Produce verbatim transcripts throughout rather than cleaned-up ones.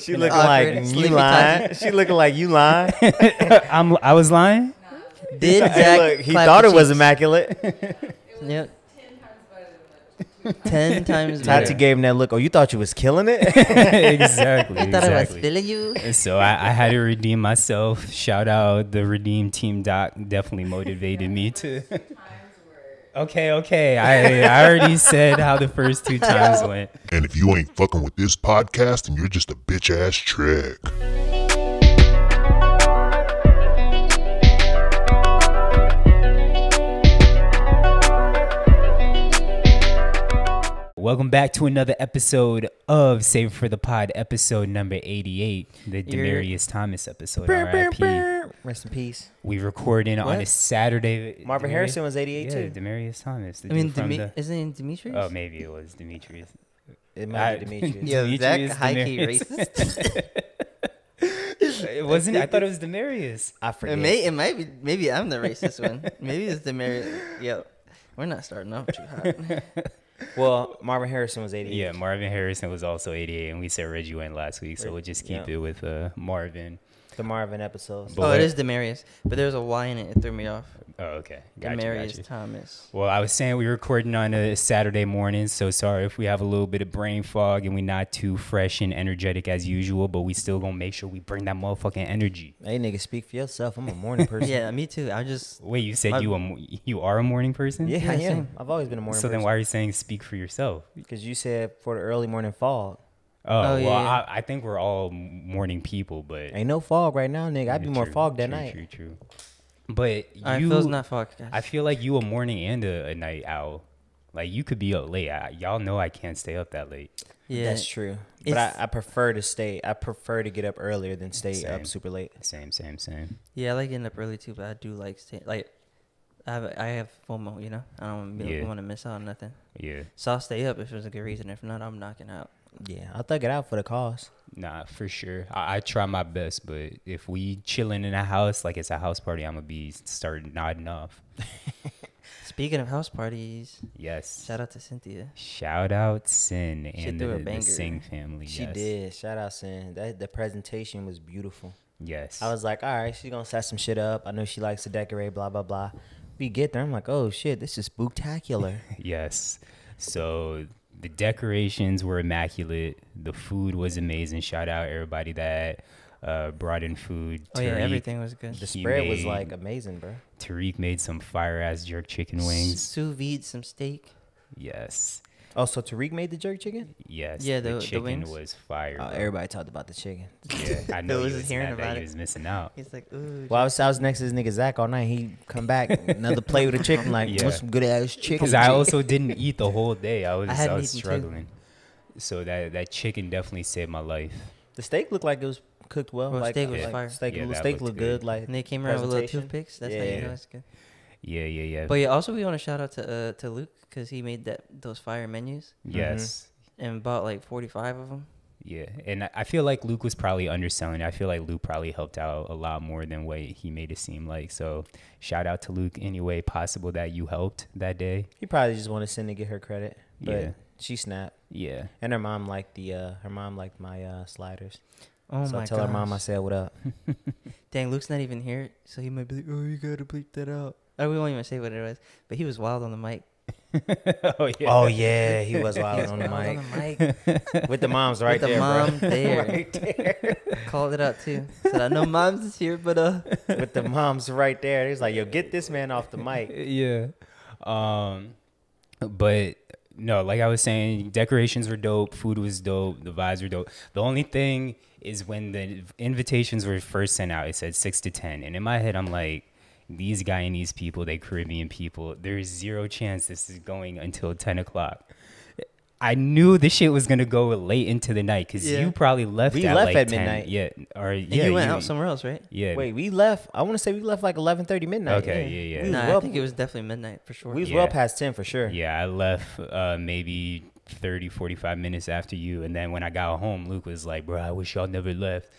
She looking like you lying. She looking like you lying. I'm. I was lying. No. Did Zach? Hey, look, he thought it cheeks. was immaculate. Yep. Ten times better. Tati gave him that look. Oh, you thought you was killing it? Exactly. I thought exactly. I was feeling you. And so I, I had to redeem myself. Shout out the Redeem Team Doc. Definitely motivated me to. Okay, okay. I, I already said how the first two times went. And if you ain't fucking with this podcast, then you're just a bitch-ass trick. Welcome back to another episode of Save for the Pod, episode number eighty-eight, the Demaryius Thomas episode, R I P. Rest in peace. We recorded what? on a Saturday. Marvin Demarius? Harrison was eighty-eight, yeah, too. Yeah, Demaryius Thomas. I mean, Demi- the- isn't it Demetrius? Oh, maybe it was Demetrius. It might I, be Demetrius. Yo, Zach, high-key racist. It wasn't. I thought it was Demaryius. I forget. It, may, it might be. Maybe I'm the racist one. Maybe it's Demaryius. Yo, we're not starting off too hot. Well, Marvin Harrison was eighty-eight. Yeah, Marvin Harrison was also eighty-eight, and we said Reggie went last week, so we'll just keep yeah. it with uh, Marvin. The Marvin episodes. But oh, it is Demarius, but there's a Y in it. It threw me off. Oh, okay. Gotcha, Demarius gotcha. Thomas. Well, I was saying we were recording on a Saturday morning, so sorry if we have a little bit of brain fog and we're not too fresh and energetic as usual, but we still gonna make sure we bring that motherfucking energy. Hey, nigga, speak for yourself. I'm a morning person. Yeah, me too. I just... Wait, you said I, you a, you are a morning person? Yeah, yeah I am. I've always been a morning so person. So then why are you saying speak for yourself? Because you said for the early morning fog. Oh, oh, well, yeah, yeah. I, I think we're all morning people, but... Ain't no fog right now, nigga. I'd be true, more fog that true, night. True, true, true. But I you... Feels not fog, guys. I feel like you a morning and a, a night owl. Like, you could be up late. I, y'all know I can't stay up that late. Yeah. That's true. But I, I prefer to stay... I prefer to get up earlier than stay same, up super late. Same, same, same. Yeah, I like getting up early, too, but I do like staying... Like, I have, I have FOMO, you know? I don't yeah. like, want to miss out on nothing. Yeah. So I'll stay up if there's a good reason. If not, I'm knocking out. Yeah, I'll thug it out for the cause. Nah, for sure. I, I try my best, but if we chilling in a house, like it's a house party, I'm going to be starting nodding off. Speaking of house parties. Yes. Shout out to Cynthia. Shout out Sin she and the, the Sing family. She yes. did. Shout out Sin. That, the presentation was beautiful. Yes. I was like, all right, she's going to set some shit up. I know she likes to decorate, blah, blah, blah. We get there. I'm like, oh, shit, this is spooktacular. Yes. So... The decorations were immaculate. The food was amazing. Shout out everybody that uh, brought in food. Oh, Tariq, yeah, everything was good. The spread made, was, like, amazing, bro. Tariq made some fire-ass jerk chicken wings. Sous vide some steak. Yes. Oh, so Tariq made the jerk chicken? Yes. Yeah, the, the chicken the wings? was fire. Oh, everybody talked about the chicken. Yeah, I know he was, was hearing about it. He was missing out. He's like, ooh. Well, I was, I was next to this nigga Zach all night. He come back, another plate with a chicken. Like, yeah. What's some good ass chicken? Because I also didn't eat the whole day. I was I, I was struggling. Too. So that that chicken definitely saved my life. The steak looked like it was cooked well. well like, steak was like, fire. Steak, yeah, steak looked good. good. Like, and they came around with little toothpicks. That's yeah. how you know it's good. Yeah, yeah, yeah. But yeah, also we want to shout out to uh, to Luke because he made that those fire menus. Yes. Mm-hmm. And bought like forty-five of them. Yeah, and I feel like Luke was probably underselling it. I feel like Luke probably helped out a lot more than what he made it seem like. So shout out to Luke any way possible that you helped that day. He probably just wanted Sin to get her credit. But yeah. She snapped. Yeah. And her mom liked the uh, her mom liked my uh, sliders. Oh so my god! So I tell gosh. her mom I said what up. Dang, Luke's not even here, so he might be like, oh, you gotta bleep that out. Oh, we won't even say what it was, but he was wild on the mic. oh, yeah. oh, yeah. He was wild, he was on, the wild on the mic. With the moms right there, bro. With the there, mom bro. there. Right there. Called it out, too. Said, I know moms is here, but... uh. With the moms right there. He was like, yo, get this man off the mic. Yeah. Um, But, no, like I was saying, decorations were dope. Food was dope. The vibes were dope. The only thing is when the invitations were first sent out, it said six to ten. And in my head, I'm like... These Guyanese people, they Caribbean people, there's zero chance this is going until ten o'clock. I knew this shit was going to go late into the night because yeah. you probably left we at left like at ten. midnight. Yeah. Or, and yeah, you went you, out somewhere else, right? Yeah. Wait, we left. I want to say we left like eleven thirty midnight. Okay, yeah, yeah. yeah. Nah, well, I think it was definitely midnight for sure. We was yeah. well past ten for sure. Yeah, I left uh, maybe thirty, forty-five minutes after you. And then when I got home, Luke was like, bro, I wish y'all never left.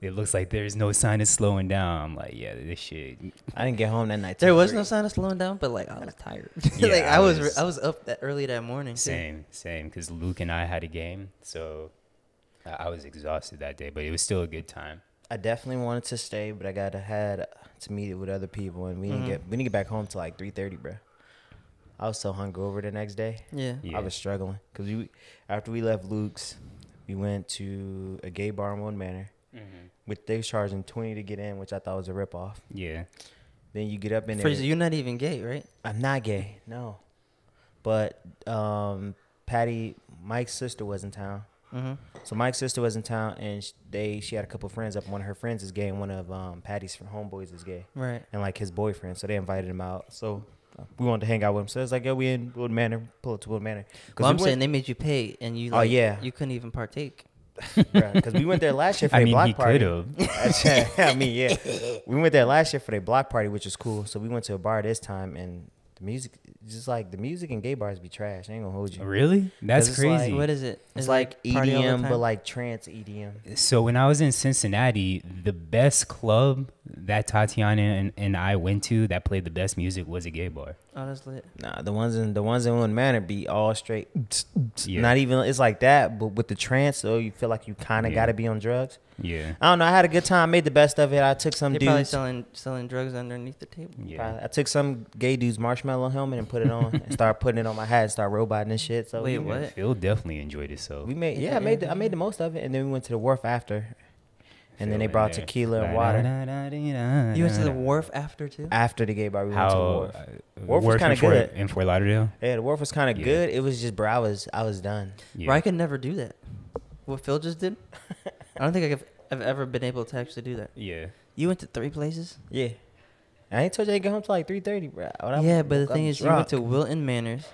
It looks like there's no sign of slowing down. I'm like, yeah, this shit. I didn't get home that night. There was no sign of slowing down, but like I was tired. Yeah, like I, I was, was, I was up that early that morning. Same, too. same, because Luke and I had a game, so I was exhausted that day, but it was still a good time. I definitely wanted to stay, but I got had to meet it with other people, and we mm-hmm. didn't get we didn't get back home till like three thirty, bro. I was so hungover the next day. Yeah, yeah. I was struggling because we after we left Luke's, we went to a gay bar in Wilton Manor, mm-hmm. which they was charging twenty to get in, which I thought was a ripoff. Yeah. Then you get up in there. Fraser, you're not even gay, right? I'm not gay, no. But um, Patty, Mike's sister was in town. Mm-hmm. So Mike's sister was in town, and they she had a couple friends up. One of her friends is gay, and one of um, Patty's homeboys is gay. Right. And, like, his boyfriend, so they invited him out. So we wanted to hang out with him. So it's like, yo, we in Wilton Manor, pull up to Wilton Manor. Well, I'm we saying went, they made you pay, and you like, oh, yeah. you couldn't even partake. Because we went there last year for I a mean, block party. I mean, yeah. We went there last year for a block party, which was cool. So we went to a bar this time, and the music, just like the music in gay bars be trash. I ain't gonna hold you. Really? That's crazy. Like, what is it? It's is like it E D M, but like trance E D M. So when I was in Cincinnati, the best club that Tatiana and, and I went to that played the best music was a gay bar. Oh, that's lit. Nah, the ones in the ones in Wilton Manor be all straight. Yeah. Not even it's like that, but with the trance, though, you feel like you kind of yeah. got to be on drugs. Yeah. I don't know. I had a good time. Made the best of it. I took some They're dudes. Probably selling selling drugs underneath the table. Yeah. Probably. I took some gay dude's marshmallow helmet and put it on and started putting it on my hat and started roboting and shit. So wait, what? Phil definitely enjoyed it. So we made yeah, yeah. I made the, I made the most of it, and then we went to the Wharf after. And then they brought there. tequila and water. Da, da, da, da, da, da. You went to the Wharf after, too? After the gay bar, we How, went to the Wharf. Uh, Wharf was kind of good. In Fort Lauderdale? Yeah, the Wharf was kind of yeah. good. It was just, bro, I was, I was done. Yeah. Bro, I could never do that. What Phil just did? I don't think I've, I've ever been able to actually do that. Yeah. You went to three places? Yeah. I ain't told you I get home till like three thirty, bro. When yeah, I, but the thing I'm is, drunk. You went to Wilton Manors.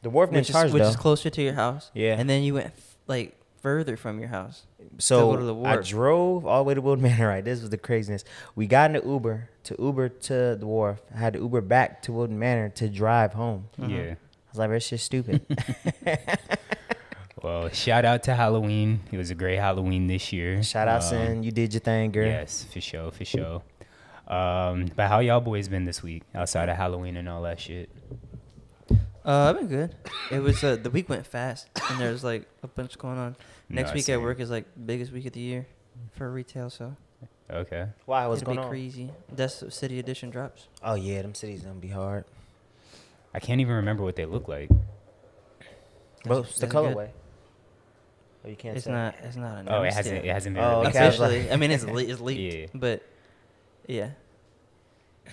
The Wharf didn't charge, Which though. is closer to your house. Yeah. And then you went, like... further from your house. So to to the I drove all the way to Wilton Manor. Right, this was the craziness. We got in the Uber to Uber to the Wharf. I had to Uber back to Wilton Manor to drive home. Mm-hmm. Yeah, I was like, "That's just stupid." Well, shout out to Halloween. It was a great Halloween this year. Shout out, um, son. You did your thing, girl. Yes, for sure, for sure. Um, but how y'all boys been this week outside of Halloween and all that shit? Uh, I've been good. It was uh, the week went fast, and there's like a bunch going on. Next no, week at work is like biggest week of the year for retail. So okay, why wow, what's It'll going be on? Crazy. That's City Edition drops. Oh yeah, them cities gonna be hard. I can't even remember what they look like. Well, it's the colorway. Oh, you can't. It's say not. It. It's not. A oh, it hasn't. Yet. It hasn't been. Oh, okay. Officially. I mean, it's le it's leaked, yeah. but yeah.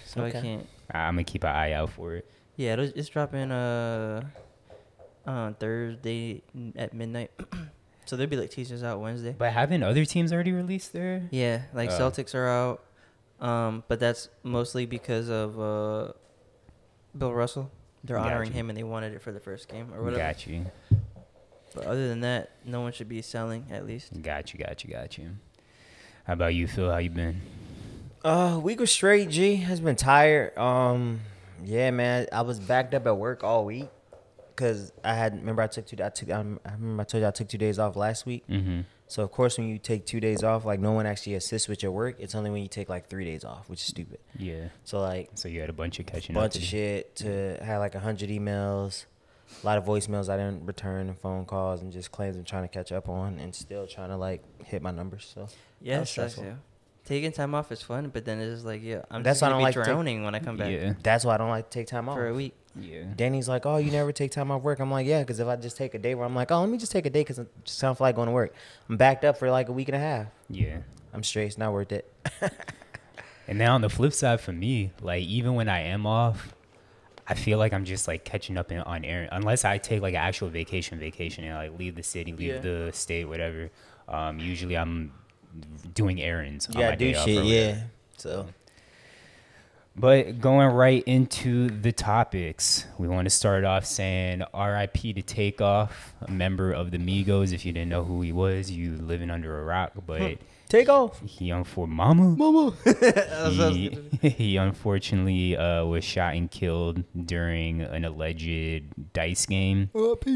So okay. I can't. I'm gonna keep an eye out for it. Yeah, it'll, it's dropping uh, on Thursday at midnight. So there'll be, like, teasers out Wednesday. But haven't other teams already released their? Yeah, like oh. Celtics are out. Um, but that's mostly because of uh, Bill Russell. They're Got honoring you. him, and they wanted it for the first game or whatever. Got you. But other than that, no one should be selling, at least. Got you, got you, got you. How about you, Phil? How you been? Uh, week was straight, G. Has been tired. Um... Yeah, man, I was backed up at work all week because I had. Remember, I took two. I took. I remember I told you I took two days off last week. Mm-hmm. So of course, when you take two days off, like no one actually assists with your work. It's only when you take like three days off, which is stupid. Yeah. So like. So you had a bunch of catching. Bunch up of shit to had like a hundred emails, a lot of voicemails I didn't return, and phone calls, and just claims I'm trying to catch up on, and still trying to like hit my numbers. So yeah, that's stressful. That's, yeah. Taking time off is fun, but then it's just like, yeah, I'm That's just going to be like drowning when I come back. Yeah. That's why I don't like to take time off. For a week. Yeah. Danny's like, oh, you never take time off work. I'm like, yeah, because if I just take a day where I'm like, oh, let me just take a day because it just sounds like going to work. I'm backed up for like a week and a half. Yeah. I'm straight. It's not worth it. And now on the flip side for me, like even when I am off, I feel like I'm just like catching up in, on errand. Unless I take like an actual vacation, vacation and like leave the city, leave yeah. the state, whatever. Um, usually I'm... doing errands. Yeah, on my do day shit. Off yeah. So, but going right into the topics, we want to start off saying R I P to Takeoff, a member of the Migos. If you didn't know who he was, you living under a rock. But huh. Takeoff, he for mama, mama. he, he unfortunately uh, was shot and killed during an alleged dice game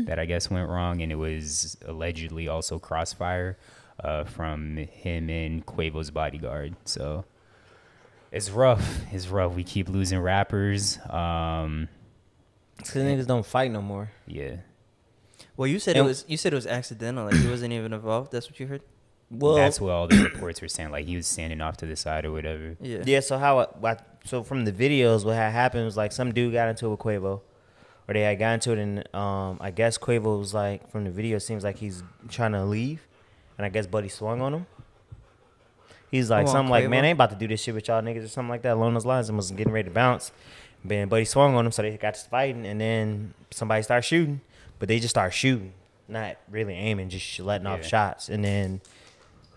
that I guess went wrong, and it was allegedly also crossfire. Uh, from him and Quavo's bodyguard. So it's rough. It's rough. We keep losing rappers. Um, it's because niggas don't fight no more. Yeah. Well, you said and, it was you said it was accidental. Like, he wasn't even involved. That's what you heard? Well, that's what all the reports were saying. Like, he was standing off to the side or whatever. Yeah. Yeah. So how? I, so from the videos, what had happened was like some dude got into it with Quavo, or they had got into it, and um, I guess Quavo was like, from the video, it seems like he's trying to leave, and I guess Buddy swung on him. He's like, something like, man, I ain't about to do this shit with y'all niggas or something like that along those lines. I was getting ready to bounce. Then Buddy swung on him, so they got to fighting, and then somebody started shooting, but they just started shooting, not really aiming, just letting yeah. off shots, and then.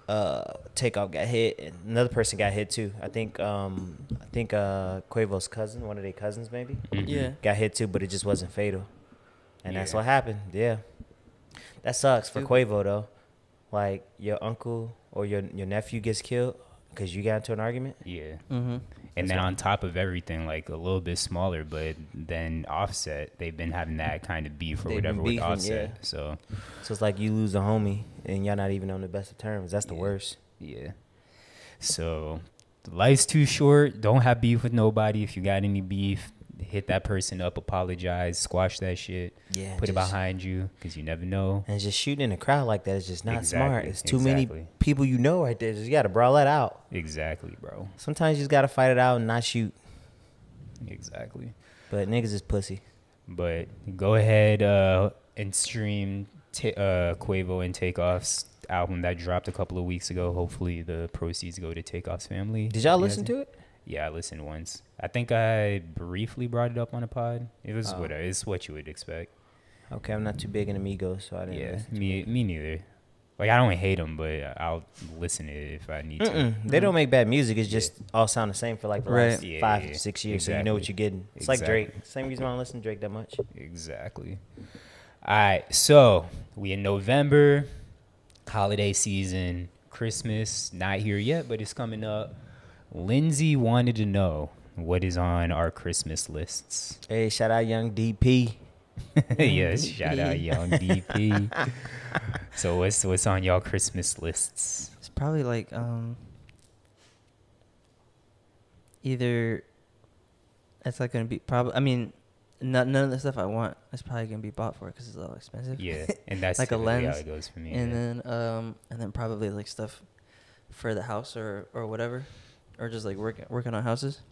Uh, Takeoff got hit, and another person got hit too. I think um, I think uh, Quavo's cousin, one of their cousins maybe, mm-hmm. yeah, got hit too, but it just wasn't fatal, and yeah. that's what happened. Yeah, that sucks for Quavo though. Like, your uncle or your your nephew gets killed because you got into an argument. Yeah, mm-hmm. and then on top of everything, like a little bit smaller, but then Offset, they've been having that kind of beef or they've whatever beefing, with Offset. Yeah. So, so it's like you lose a homie and y'all not even on the best of terms. That's the yeah. worst. Yeah. So life's too short. Don't have beef with nobody. If you got any beef, hit that person up, apologize, squash that shit. Yeah. Put just, it behind you, because you never know. And just shooting in a crowd like that is just not exactly. smart. It's too exactly. many people you know right there. Just got to brawl that out. Exactly, bro. Sometimes you just got to fight it out and not shoot. Exactly. But niggas is pussy. But go ahead uh, and stream t uh, Quavo and Takeoff's album that dropped a couple of weeks ago. Hopefully the proceeds go to Takeoff's family. Did y'all listen to it? Yeah, I listened once. I think I briefly brought it up on a pod. It was oh. what it's what you would expect. Okay, I'm not too big into Migos, so I didn't. Yeah, me me neither. Like, I don't hate them, but I'll listen to it if I need mm -mm. to. Mm -hmm. They don't make bad music. It's just yeah. all sound the same for like the right. last yeah, five yeah. six years, exactly. so you know what you're getting. It's exactly. like Drake. Same reason I don't listen to Drake that much. Exactly. All right, so we in November, holiday season, Christmas not here yet, but it's coming up. Lindsay wanted to know what is on our Christmas lists. Hey, shout out Young D P. Yes, D P. Shout out Young D P. So what's what's on y'all Christmas lists? It's probably like um either that's like gonna be probably. I mean, not, none of the stuff I want is probably gonna be bought for because it's a little expensive. Yeah, and that's like a lens. How it goes for me. And yeah. then um and then probably like stuff for the house or or whatever. Or just like working working on houses,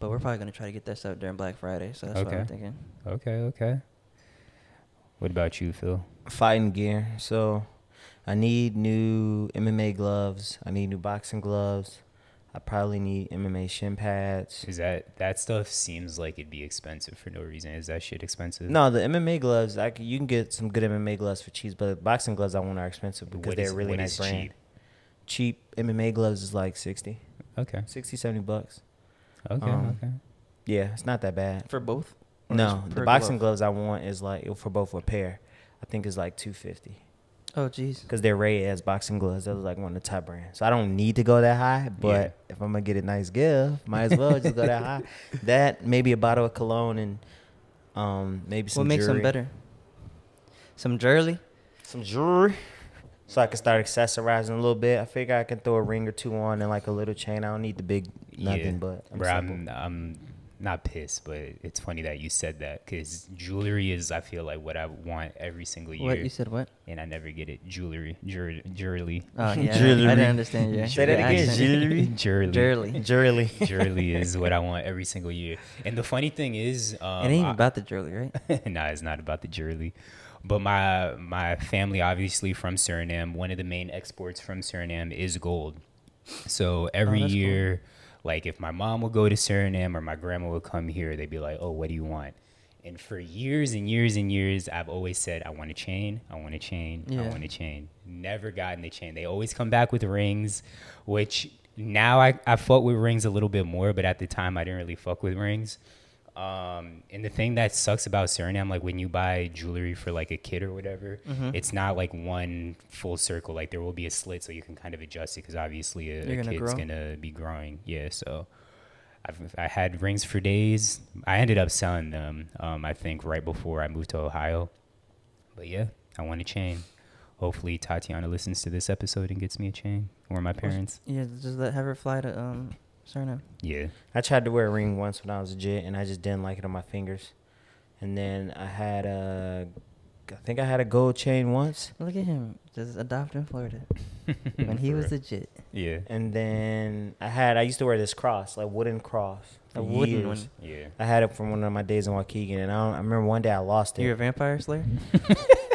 but we're probably gonna try to get that stuff during Black Friday. So that's okay. what I'm thinking. Okay, okay. What about you, Phil? Fighting gear. So I need new M M A gloves. I need new boxing gloves. I probably need M M A shin pads. Is that that stuff seems like it'd be expensive for no reason? Is that shit expensive? No, the M M A gloves. I can, you can get some good M M A gloves for cheap, but the boxing gloves I want are expensive because what they're is, really what nice is brand. Cheap? Cheap M M A gloves is like sixty. Okay. sixty, seventy bucks. Okay, um, okay. Yeah, it's not that bad. For both? No, the boxing glove? gloves I want is like, for both a pair, I think it's like two fifty. Oh, jeez. Because they're Ray-ass boxing gloves. That was like one of the top brands. So I don't need to go that high, but yeah. if I'm going to get a nice gift, might as well just go that high. That, maybe a bottle of cologne and um, maybe some jewelry. What makes them better? Some jewelry? Some jewelry. So I can start accessorizing a little bit. I figure I can throw a ring or two on and like a little chain. I don't need the big nothing, yeah. but I'm, Bro, I'm I'm not pissed, but it's funny that you said that because jewelry is, I feel like, what I want every single year. What you said? What? And I never get it. Jewelry, jewelry, jewelry. Oh yeah, jewelry. I didn't understand you. Say that again. Jewelry, jewelry, jewelry, jewelry is what I want every single year. And the funny thing is, um, it ain't I, about the jewelry, right? Nah, it's not about the jewelry. But my my family, obviously, from Suriname, one of the main exports from Suriname is gold. So every oh, year, cool. like if my mom would go to Suriname or my grandma would come here, they'd be like, oh, what do you want? And for years and years and years, I've always said, I want a chain, I want a chain, yeah. I want a chain. Never gotten a chain. They always come back with rings, which now I, I fuck with rings a little bit more, but at the time I didn't really fuck with rings. Um, and the thing that sucks about Suriname, like when you buy jewelry for like a kid or whatever, mm-hmm. it's not like one full circle. Like there will be a slit so you can kind of adjust it because obviously a, a gonna kid's going to be growing. Yeah, so I've, I had rings for days. I ended up selling them, um, I think, right before I moved to Ohio. But yeah, I want a chain. Hopefully Tatiana listens to this episode and gets me a chain or my parents. Yeah, just let have her fly to... Um Suriname. Yeah. I tried to wear a ring once when I was a jit, and I just didn't like it on my fingers. And then I had a I think I had a gold chain once. Look at him. Just adopted in Florida. When he was legit. Yeah. And then I had, I used to wear this cross, like wooden cross. A wooden years. One. Yeah. I had it from one of my days in Waukegan, and I, don't, I remember one day I lost it. You're a vampire slayer?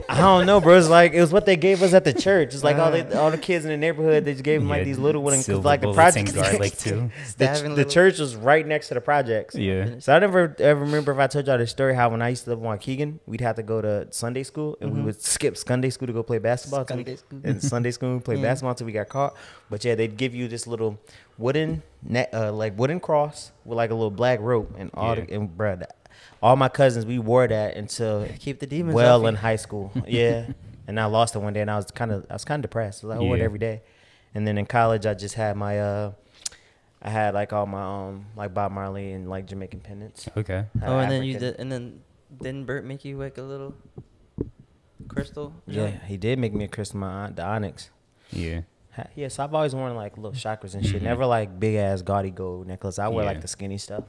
I don't know, bro. It's like, it was what they gave us at the church. It's like all the all the kids in the neighborhood, they just gave them yeah, like these little wooden, cause like the projects. Garlic too. The, the church was right next to the projects. Yeah. So I never ever remember if I told y'all this story how when I used to live in Waukegan, we'd have to go to Sunday school and mm-hmm. we would skip Sunday school to go play basketball. Sunday school. And Sunday school we played yeah. basketball until we got caught. But yeah, they'd give you this little wooden net, uh, like wooden cross with like a little black rope and all yeah. the, and bruh. All my cousins, we wore that until keep the demons well in high school. Yeah. And I lost it one day, and I was kind of I was kind of depressed. I, was like, I yeah. wore it every day. And then in college, I just had my uh, I had like all my um like Bob Marley and like Jamaican pendants. Okay. Oh, and African. Then you did, and then didn't Bert make you like a little crystal? Yeah, yeah he did make me a crystal. My the onyx. Yeah. Yeah. So I've always worn like little chakras and shit. Never like big ass gaudy gold necklace. I wear yeah. like the skinny stuff.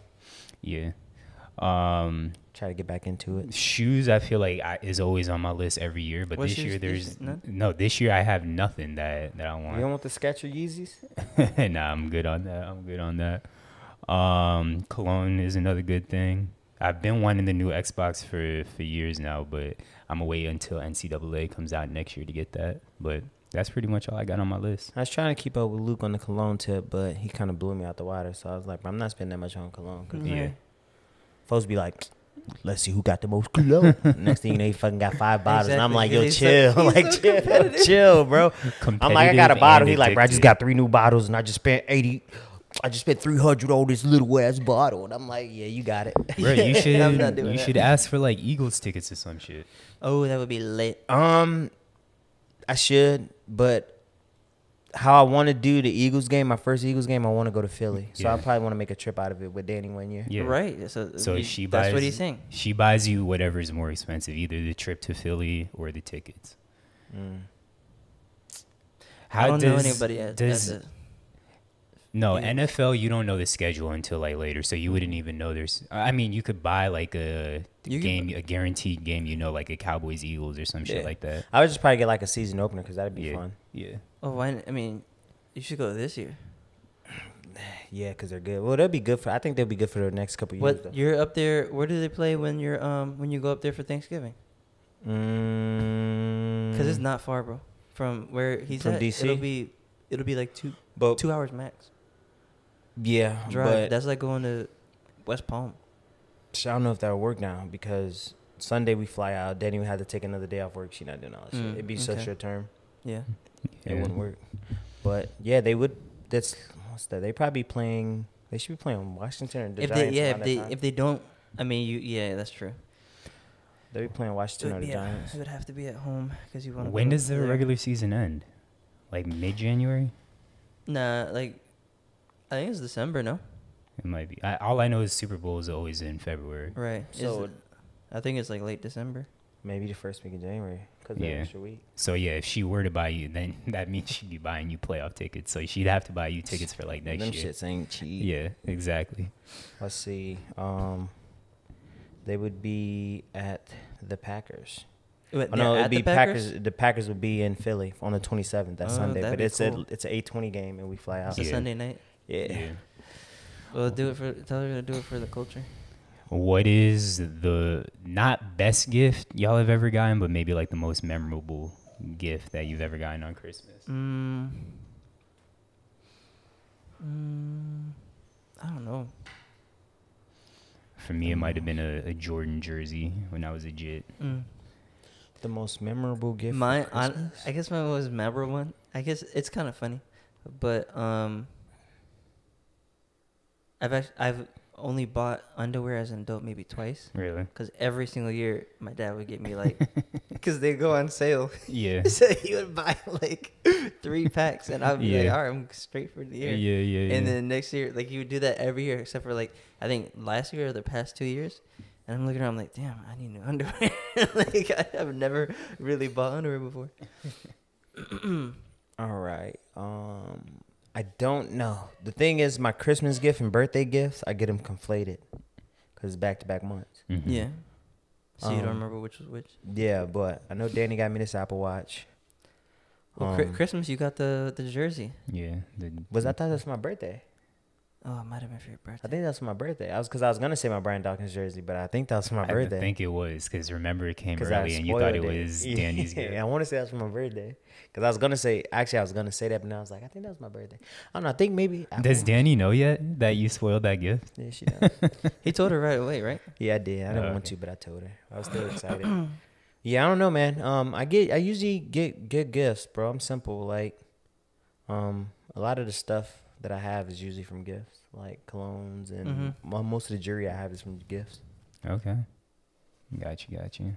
Yeah. Um, try to get back into it. Shoes, I feel like I, is always on my list every year, but what this year there's no. This year I have nothing that that I want. You don't want the Skechers Yeezys? Nah, I'm good on that. I'm good on that. Um, cologne is another good thing. I've been wanting the new Xbox for for years now, but I'm gonna wait until N C double A comes out next year to get that. But that's pretty much all I got on my list. I was trying to keep up with Luke on the cologne tip, but he kind of blew me out the water. So I was like, I'm not spending that much on cologne. Cause mm-hmm. yeah. Folks be like, let's see who got the most cologne. Next thing you know, he fucking got five bottles. Exactly. And I'm like, yo, chill. So, like, so chill, chill, bro. I'm like, I got a bottle. He like, bro, I just got three new bottles, and I just spent eighty. I just spent three hundred on this little ass bottle. And I'm like, yeah, you got it. Bro, you should, I'm not doing you that. Should ask for, like, Eagles tickets or some shit. Oh, that would be lit. Um, I should, but... How I want to do the Eagles game, my first Eagles game, I want to go to Philly. So yeah. I probably want to make a trip out of it with Danny one year. Yeah. Right. So, so you, she buys, that's what he's saying. She buys you whatever is more expensive, either the trip to Philly or the tickets. Mm. How I don't does, know anybody else. Does, does no, yeah. N F L, you don't know the schedule until like later, so you wouldn't even know there's... I mean, you could buy like a you game, could, a guaranteed game, you know, like a Cowboys-Eagles or some yeah. shit like that. I would just probably get like a season opener because that'd be yeah. fun. Yeah. Oh, why, I mean, you should go this year. Yeah, because they're good. Well, they'll be good for. I think they'll be good for the next couple of years. What you're up there? Where do they play when you're um when you go up there for Thanksgiving? Because mm. it's not far, bro, from where he's from at. D C? It'll be it'll be like two but, two hours max. Yeah, drive. But that's like going to West Palm. So I don't know if that'll work now because Sunday we fly out. Danny had to take another day off work. She's not doing all that mm, shit. It'd be okay. Such a term. Yeah. Yeah. It wouldn't work, but yeah, they would. That's what's that? They probably playing. They should be playing Washington or the if Giants. They, yeah, if they time. If they don't, I mean, you yeah, that's true. They'll be playing Washington or the Giants. At, it would have to be at home because you want. When does the regular season end? Like mid January? Nah, like I think it's December. No, it might be. I, all I know is Super Bowl is always in February. Right. So, it, I think it's like late December. Maybe the first week of January. Yeah. Week. So yeah, if she were to buy you, then that means she'd be buying you playoff tickets. So she'd have to buy you tickets for like next Them year. Them shits ain't cheap. Yeah, exactly. Let's see. Um, they would be at the Packers. Wait, oh, no, it'd be the Packers? Packers. The Packers would be in Philly on the twenty seventh. That oh, Sunday, but it's cool. a it's an eight twenty game, and we fly out. It's yeah. a Sunday night. Yeah. yeah. Well, do it for tell her to do it for the culture. What is the not best gift y'all have ever gotten, but maybe like the most memorable gift that you've ever gotten on Christmas? Mm. Mm. I don't know. For me, it might have been a, a Jordan jersey when I was a jit. Mm. The most memorable gift. My, I, I guess my most memorable one. I guess it's kind of funny, but um, I've actually, I've. only bought underwear as an adult maybe twice. Really? Because every single year my dad would get me like, because they go on sale. Yeah. So he would buy like three packs, and I'd be yeah. like, all right, I'm straight for the year. Yeah, yeah, yeah. And then next year, like he would do that every year, except for like I think last year or the past two years. And I'm looking around, I'm like, damn, I need new underwear. Like I, I've never really bought underwear before. All right. Um. I don't know. The thing is, my Christmas gift and birthday gifts, I get them conflated because it's back-to-back months. Mm-hmm. Yeah. So um, you don't remember which was which? Yeah, but I know Danny got me this Apple Watch. Well, um, cri Christmas, you got the, the jersey. Yeah. The, was I thought that's my birthday. Oh, it might have been for your birthday. I think that's my birthday. I was because I was gonna say my Brian Dawkins jersey, but I think that's my I birthday. I think it was because remember it came early and you thought it, it. was Danny's gift. I want to say that's my birthday because I was gonna say actually I was gonna say that, but now I was like I think that was my birthday. I don't know. I think maybe. I Does Danny know yet that you spoiled that gift? Yeah, she does. He told her right away, right? Yeah, I did. I didn't oh, okay. want to, but I told her. I was still excited. Yeah, I don't know, man. Um, I get I usually get good gifts, bro. I'm simple. Like, um, a lot of the stuff that I have is usually from gifts, like colognes, and mm-hmm. most of the jewelry I have is from gifts. Okay. Got you, got you.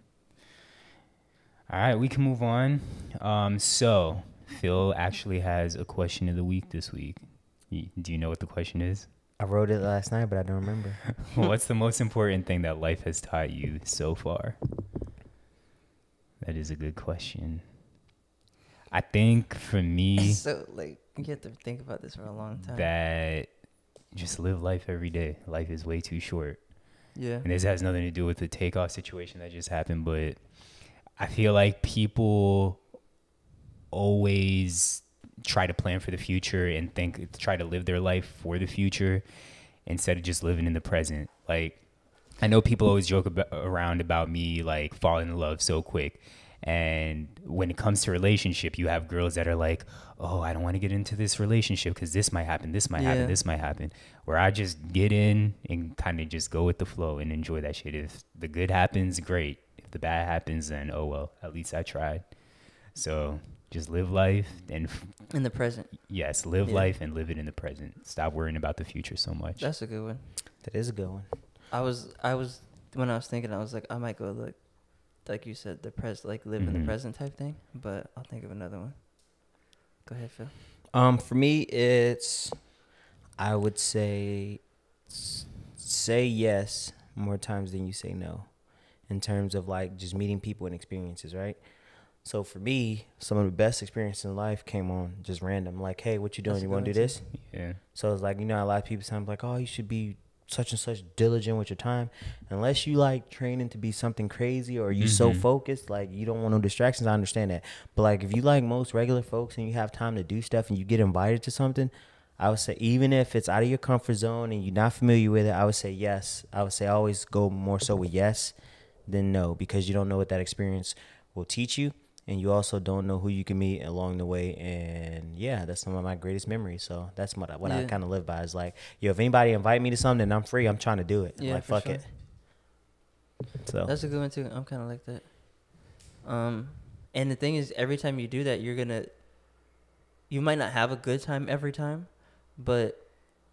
All right, we can move on. Um, so, Phil actually has a question of the week this week. Do you know what the question is? I wrote it last night, but I don't remember. What's the most important thing that life has taught you so far? That is a good question. I think for me... So, like, you have to think about this for a long time. That just live life every day. Life is way too short. Yeah. And this has nothing to do with the Takeoff situation that just happened, but I feel like people always try to plan for the future and think, try to live their life for the future instead of just living in the present. Like, I know people always joke about, around about me, like, falling in love so quick. And when it comes to relationship, you have girls that are like, oh, I don't want to get into this relationship because this might happen, this might yeah. happen, this might happen. Where I just get in and kind of just go with the flow and enjoy that shit. If the good happens, great. If the bad happens, then, oh, well, at least I tried. So just live life. and In the present. Yes, live yeah. life and live it in the present. Stop worrying about the future so much. That's a good one. That is a good one. I was, I was, when I was thinking, I was like, I might go look. Like you said, the pres like live mm-hmm. in the present type thing, but I'll think of another one. Go ahead, Phil. Um, for me, it's I would say say yes more times than you say no, in terms of like just meeting people and experiences, right? So for me, some of the best experiences in life came on just random, like, hey, what you doing? That's you want to do this? Yeah. So it's like, you know, a lot of people sometimes like, oh, you should be such and such diligent with your time, unless you like training to be something crazy or you mm-hmm. so focused, like you don't want no distractions. I understand that. But like, if you like most regular folks and you have time to do stuff and you get invited to something, I would say, even if it's out of your comfort zone and you're not familiar with it, I would say yes. I would say I always go more so with yes than no, because you don't know what that experience will teach you. And you also don't know who you can meet along the way. And yeah, that's some of my greatest memories. So that's what I, what yeah. I kind of live by is like, yo, if anybody invite me to something and I'm free, I'm trying to do it. Yeah, like, fuck sure. it. So that's a good one, too. I'm kind of like that. Um, and the thing is, every time you do that, you're going to, you might not have a good time every time, but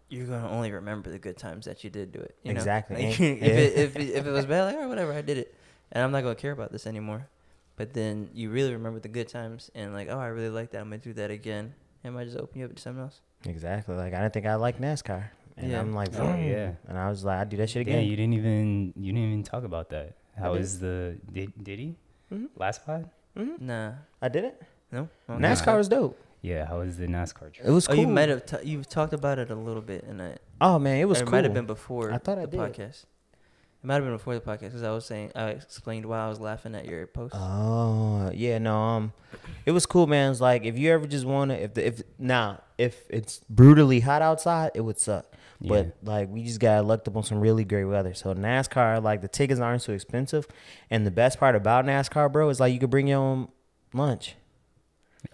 you're going to only remember the good times that you did do it. You exactly. know? Like, yeah. if, it, if, it, if it was bad, like, all right, whatever, I did it. And I'm not going to care about this anymore. But then you really remember the good times and like, oh, I really like that. I'm going to do that again. And I just open you up to something else. Exactly. Like, I didn't think I liked NASCAR. And yeah. I'm like, oh, yeah. And I was like, I do that shit again. Yeah, you didn't even you didn't even talk about that. How is the, did, did he? Mm-hmm. Last pod? Mm-hmm. Nah. I didn't? No. Okay. NASCAR was dope. Yeah, how was the NASCAR trip? It was cool. Oh, you might have, t you've talked about it a little bit. And I, oh, man, it was cool. It might have been before I thought I the did. podcast. It might have been before the podcast because I was saying I explained why I was laughing at your post. Oh yeah, no, um, it was cool, man. It's like if you ever just wanna, if the, if now nah, if it's brutally hot outside, it would suck. Yeah. But like we just got lucked up on some really great weather. So NASCAR, like the tickets aren't so expensive, and the best part about NASCAR, bro, is like you could bring your own lunch.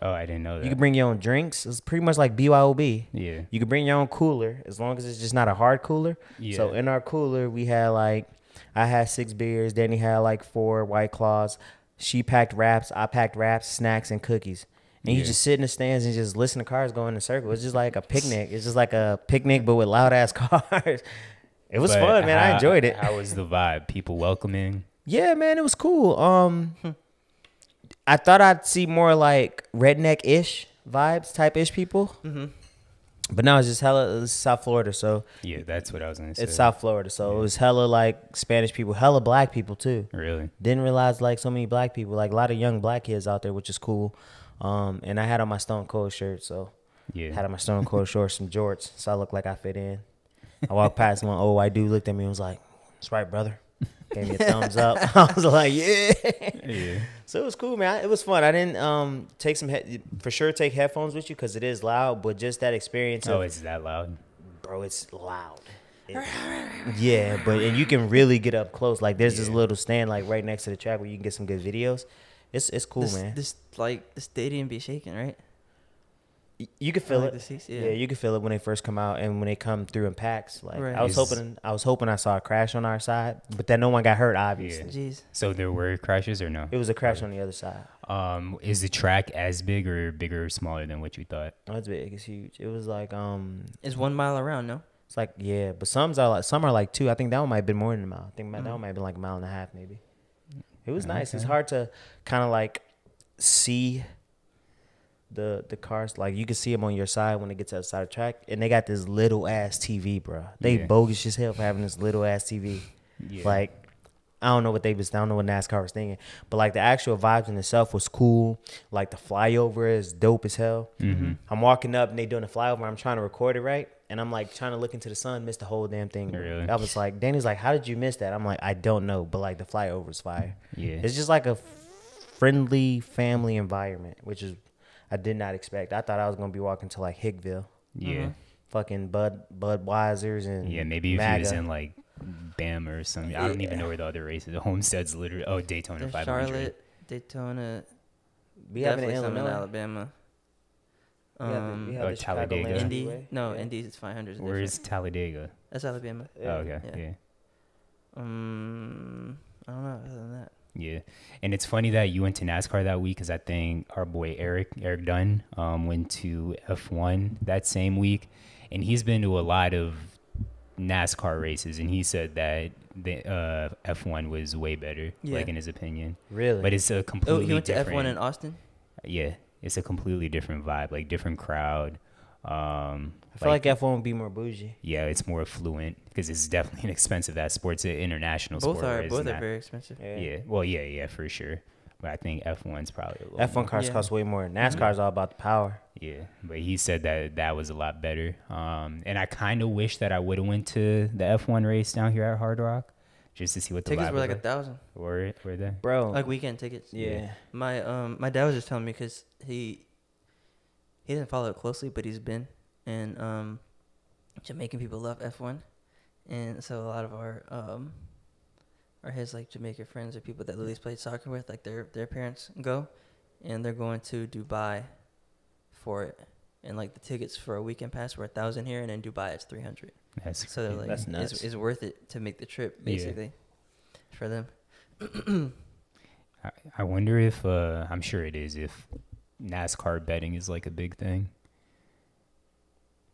Oh, I didn't know that. You can bring your own drinks. It's pretty much like B Y O B. Yeah. You can bring your own cooler as long as it's just not a hard cooler. Yeah. So in our cooler, we had like, I had six beers. Danny had like four White Claws. She packed wraps. I packed wraps, snacks, and cookies. And yeah. you just sit in the stands and just listen to cars go in a circle. It's just like a picnic. It's just like a picnic, but with loud-ass cars. It was but fun, man. How, I enjoyed it. How was the vibe? People welcoming? Yeah, man. It was cool. Um... I thought I'd see more like redneck-ish vibes type-ish people. Mm-hmm. But now it's just hella, it's South Florida, so. Yeah, that's what I was going to say. It's South Florida, so yeah. it was hella like Spanish people, hella black people too. Really? Didn't realize like so many black people, like a lot of young black kids out there, which is cool. Um, and I had on my Stone Cold shirt, so. Yeah. I had on my Stone Cold shorts, some jorts, so I looked like I fit in. I walked past one old white dude, looked at me and was like, that's right, brother. gave me a thumbs up. I was like, yeah. yeah. So it was cool, man. It was fun. I didn't um take some he for sure take headphones with you because it is loud, but just that experience. Oh, of, it's that loud, bro. It's loud. It, yeah, but and you can really get up close. Like there's yeah. this little stand like right next to the track where you can get some good videos. It's it's cool, this, man. This like the stadium be shaking, right? You can feel like it. Seats, yeah. yeah, you can feel it when they first come out and when they come through in packs. Like right. I was hoping, I was hoping I saw a crash on our side, but then no one got hurt, obviously. Yeah. Jeez. So there were crashes or no? It was a crash right. on the other side. Um, is the track as big or bigger or smaller than what you thought? Oh, it's big. It's huge. It was like um, it's one mile around. No. It's like yeah, but some's are like some are like two. I think that one might have been more than a mile. I think mm. that one might have been like a mile and a half maybe. It was nice. Okay. It's hard to kind of like see the the cars. Like you can see them on your side when it gets outside of track, and they got this little ass T V, bro. They yeah. bogus as hell for having this little ass T V. Yeah. Like I don't know what they was. I don't know what NASCAR was thinking, but like the actual vibes in itself was cool. Like the flyover is dope as hell. Mm-hmm. I'm walking up and they doing the flyover. I'm trying to record it right, and I'm like trying to look into the sun. Missed the whole damn thing. Really? I was like, Danny's like, how did you miss that? I'm like, I don't know, but like the flyover's fire. Yeah. It's just like a friendly family environment, which is. I did not expect. I thought I was gonna be walking to like Hickville. Yeah. Mm-hmm. Fucking Bud Budweisers and yeah, maybe if MAGA. He was in like Bama or something. I don't yeah. even know where the other races. The Homestead's literally oh Daytona There's five hundred. Charlotte, Daytona. We definitely have some in Alabama. Um, we have the, we have oh, the Talladega. Indy, no, yeah. Indy's it's five hundred. Where is Talladega? That's Alabama. Yeah. Oh, okay. Yeah. yeah. Um, I don't know. Other than that. Yeah, and it's funny that you went to NASCAR that week because I think our boy Eric, Eric Dunn, um, went to F one that same week, and he's been to a lot of NASCAR races, and he said that the uh, F one was way better, yeah. like in his opinion. Really? But it's a completely different... Oh, he went different, to F one in Austin? Yeah, it's a completely different vibe, like different crowd. Um, I feel like, like F one would be more bougie. Yeah, it's more affluent because it's definitely an expensive ass sport. It's an international both sport. Are, both not, are very expensive. Yeah. yeah. Well, yeah, yeah, for sure. But I think F one's probably a little F one more. Cars yeah. cost way more. NASCAR's mm-hmm. all about the power. Yeah, but he said that that was a lot better. Um, and I kind of wish that I would have went to the F one race down here at Hard Rock just to see what the tickets were like. Were. A thousand. Were it? Were they? Bro, like weekend tickets. Yeah. yeah. My um my dad was just telling me because he. He didn't follow it closely, but he's been. And um, Jamaican people love F one. And so a lot of our, um, our his like Jamaican friends or people that Lily's played soccer with, like their their parents go. And they're going to Dubai for it. And like the tickets for a weekend pass were a thousand here, and in Dubai it's three hundred. That's so they're like, that's nuts. It's, it's worth it to make the trip, basically, yeah. for them. I, I wonder if, uh, I'm sure it is, if... NASCAR betting is like a big thing.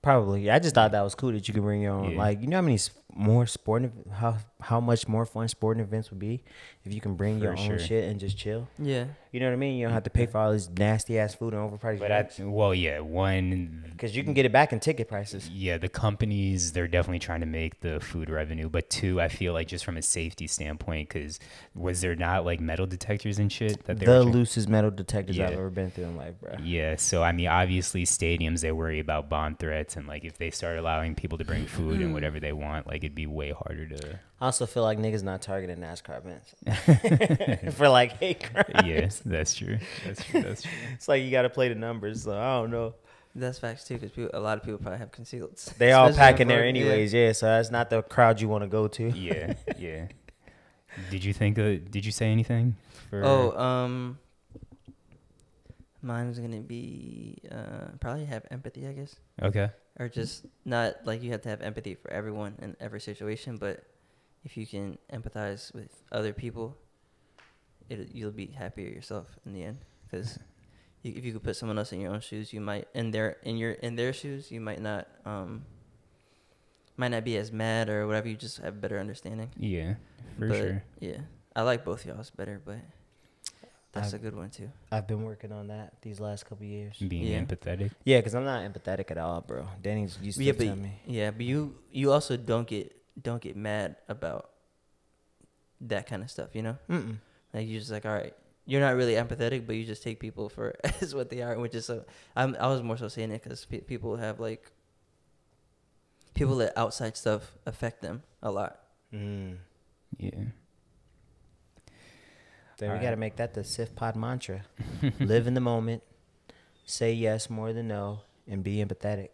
Probably. I just thought that was cool that you could bring your own. Yeah. Like, you know how many more sporting, how how much more fun sporting events would be if you can bring for your sure. own shit and just chill. Yeah. You know what I mean? You don't have to pay for all this nasty ass food and overpriced. But I, well, yeah, one because you can get it back in ticket prices. Yeah, the companies they're definitely trying to make the food revenue. But two, I feel like just from a safety standpoint, because was there not like metal detectors and shit that they the were loosest metal detectors yeah. I've ever been through in life, bro. Yeah. So I mean, obviously stadiums they worry about bomb threats. And like if they start allowing people to bring food and whatever they want, like it'd be way harder to. I also feel like niggas not targeting NASCAR events for like hate crimes. Yes, that's true. That's true. That's true. It's like you got to play the numbers. So I don't know. That's facts too, because a lot of people probably have concealed. They all packing there anyways. Yeah. yeah, so that's not the crowd you want to go to. Yeah, yeah. Did you think? Uh, did you say anything? For... Oh, um, mine was gonna be uh, probably have empathy, I guess. Okay. Or just not like you have to have empathy for everyone in every situation, but if you can empathize with other people, it you'll be happier yourself in the end. Because you, if you could put someone else in your own shoes, you might in their in your in their shoes, you might not um might not be as mad or whatever. You just have better understanding. Yeah, for but, sure. Yeah, I like both y'all's better, but that's I've, a good one too. I've been working on that these last couple of years. Being yeah. empathetic. Yeah, because I'm not empathetic at all, bro. Danny's used to yeah, tell me. Yeah, but you you also don't get don't get mad about that kind of stuff, you know? Mm-mm. Like you're just like, all right, you're not really empathetic, but you just take people for as what they are, which is so. I'm I was more so saying it because pe people have like people let outside stuff affect them a lot. Mm. Yeah. Then All we right. got to make that the Sith Pod mantra. Live in the moment, say yes more than no, and be empathetic.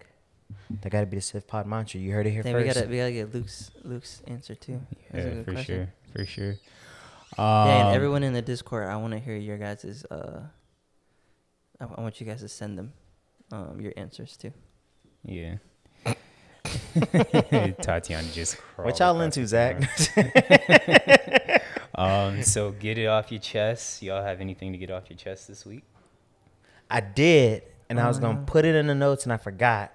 That got to be the Sith Pod mantra. You heard it here then first. We gotta we gotta get Luke's Luke's answer too. That's yeah, a good for question. sure, for sure. Um, yeah, and everyone in the Discord, I want to hear your guys's. Uh, I, I want you guys to send them um, your answers too. Yeah. Tatiana just crawled. What y'all into, Zach? um, so get it off your chest. Y'all have anything to get off your chest this week? I did, and oh, I was gonna put it in the notes, and I forgot.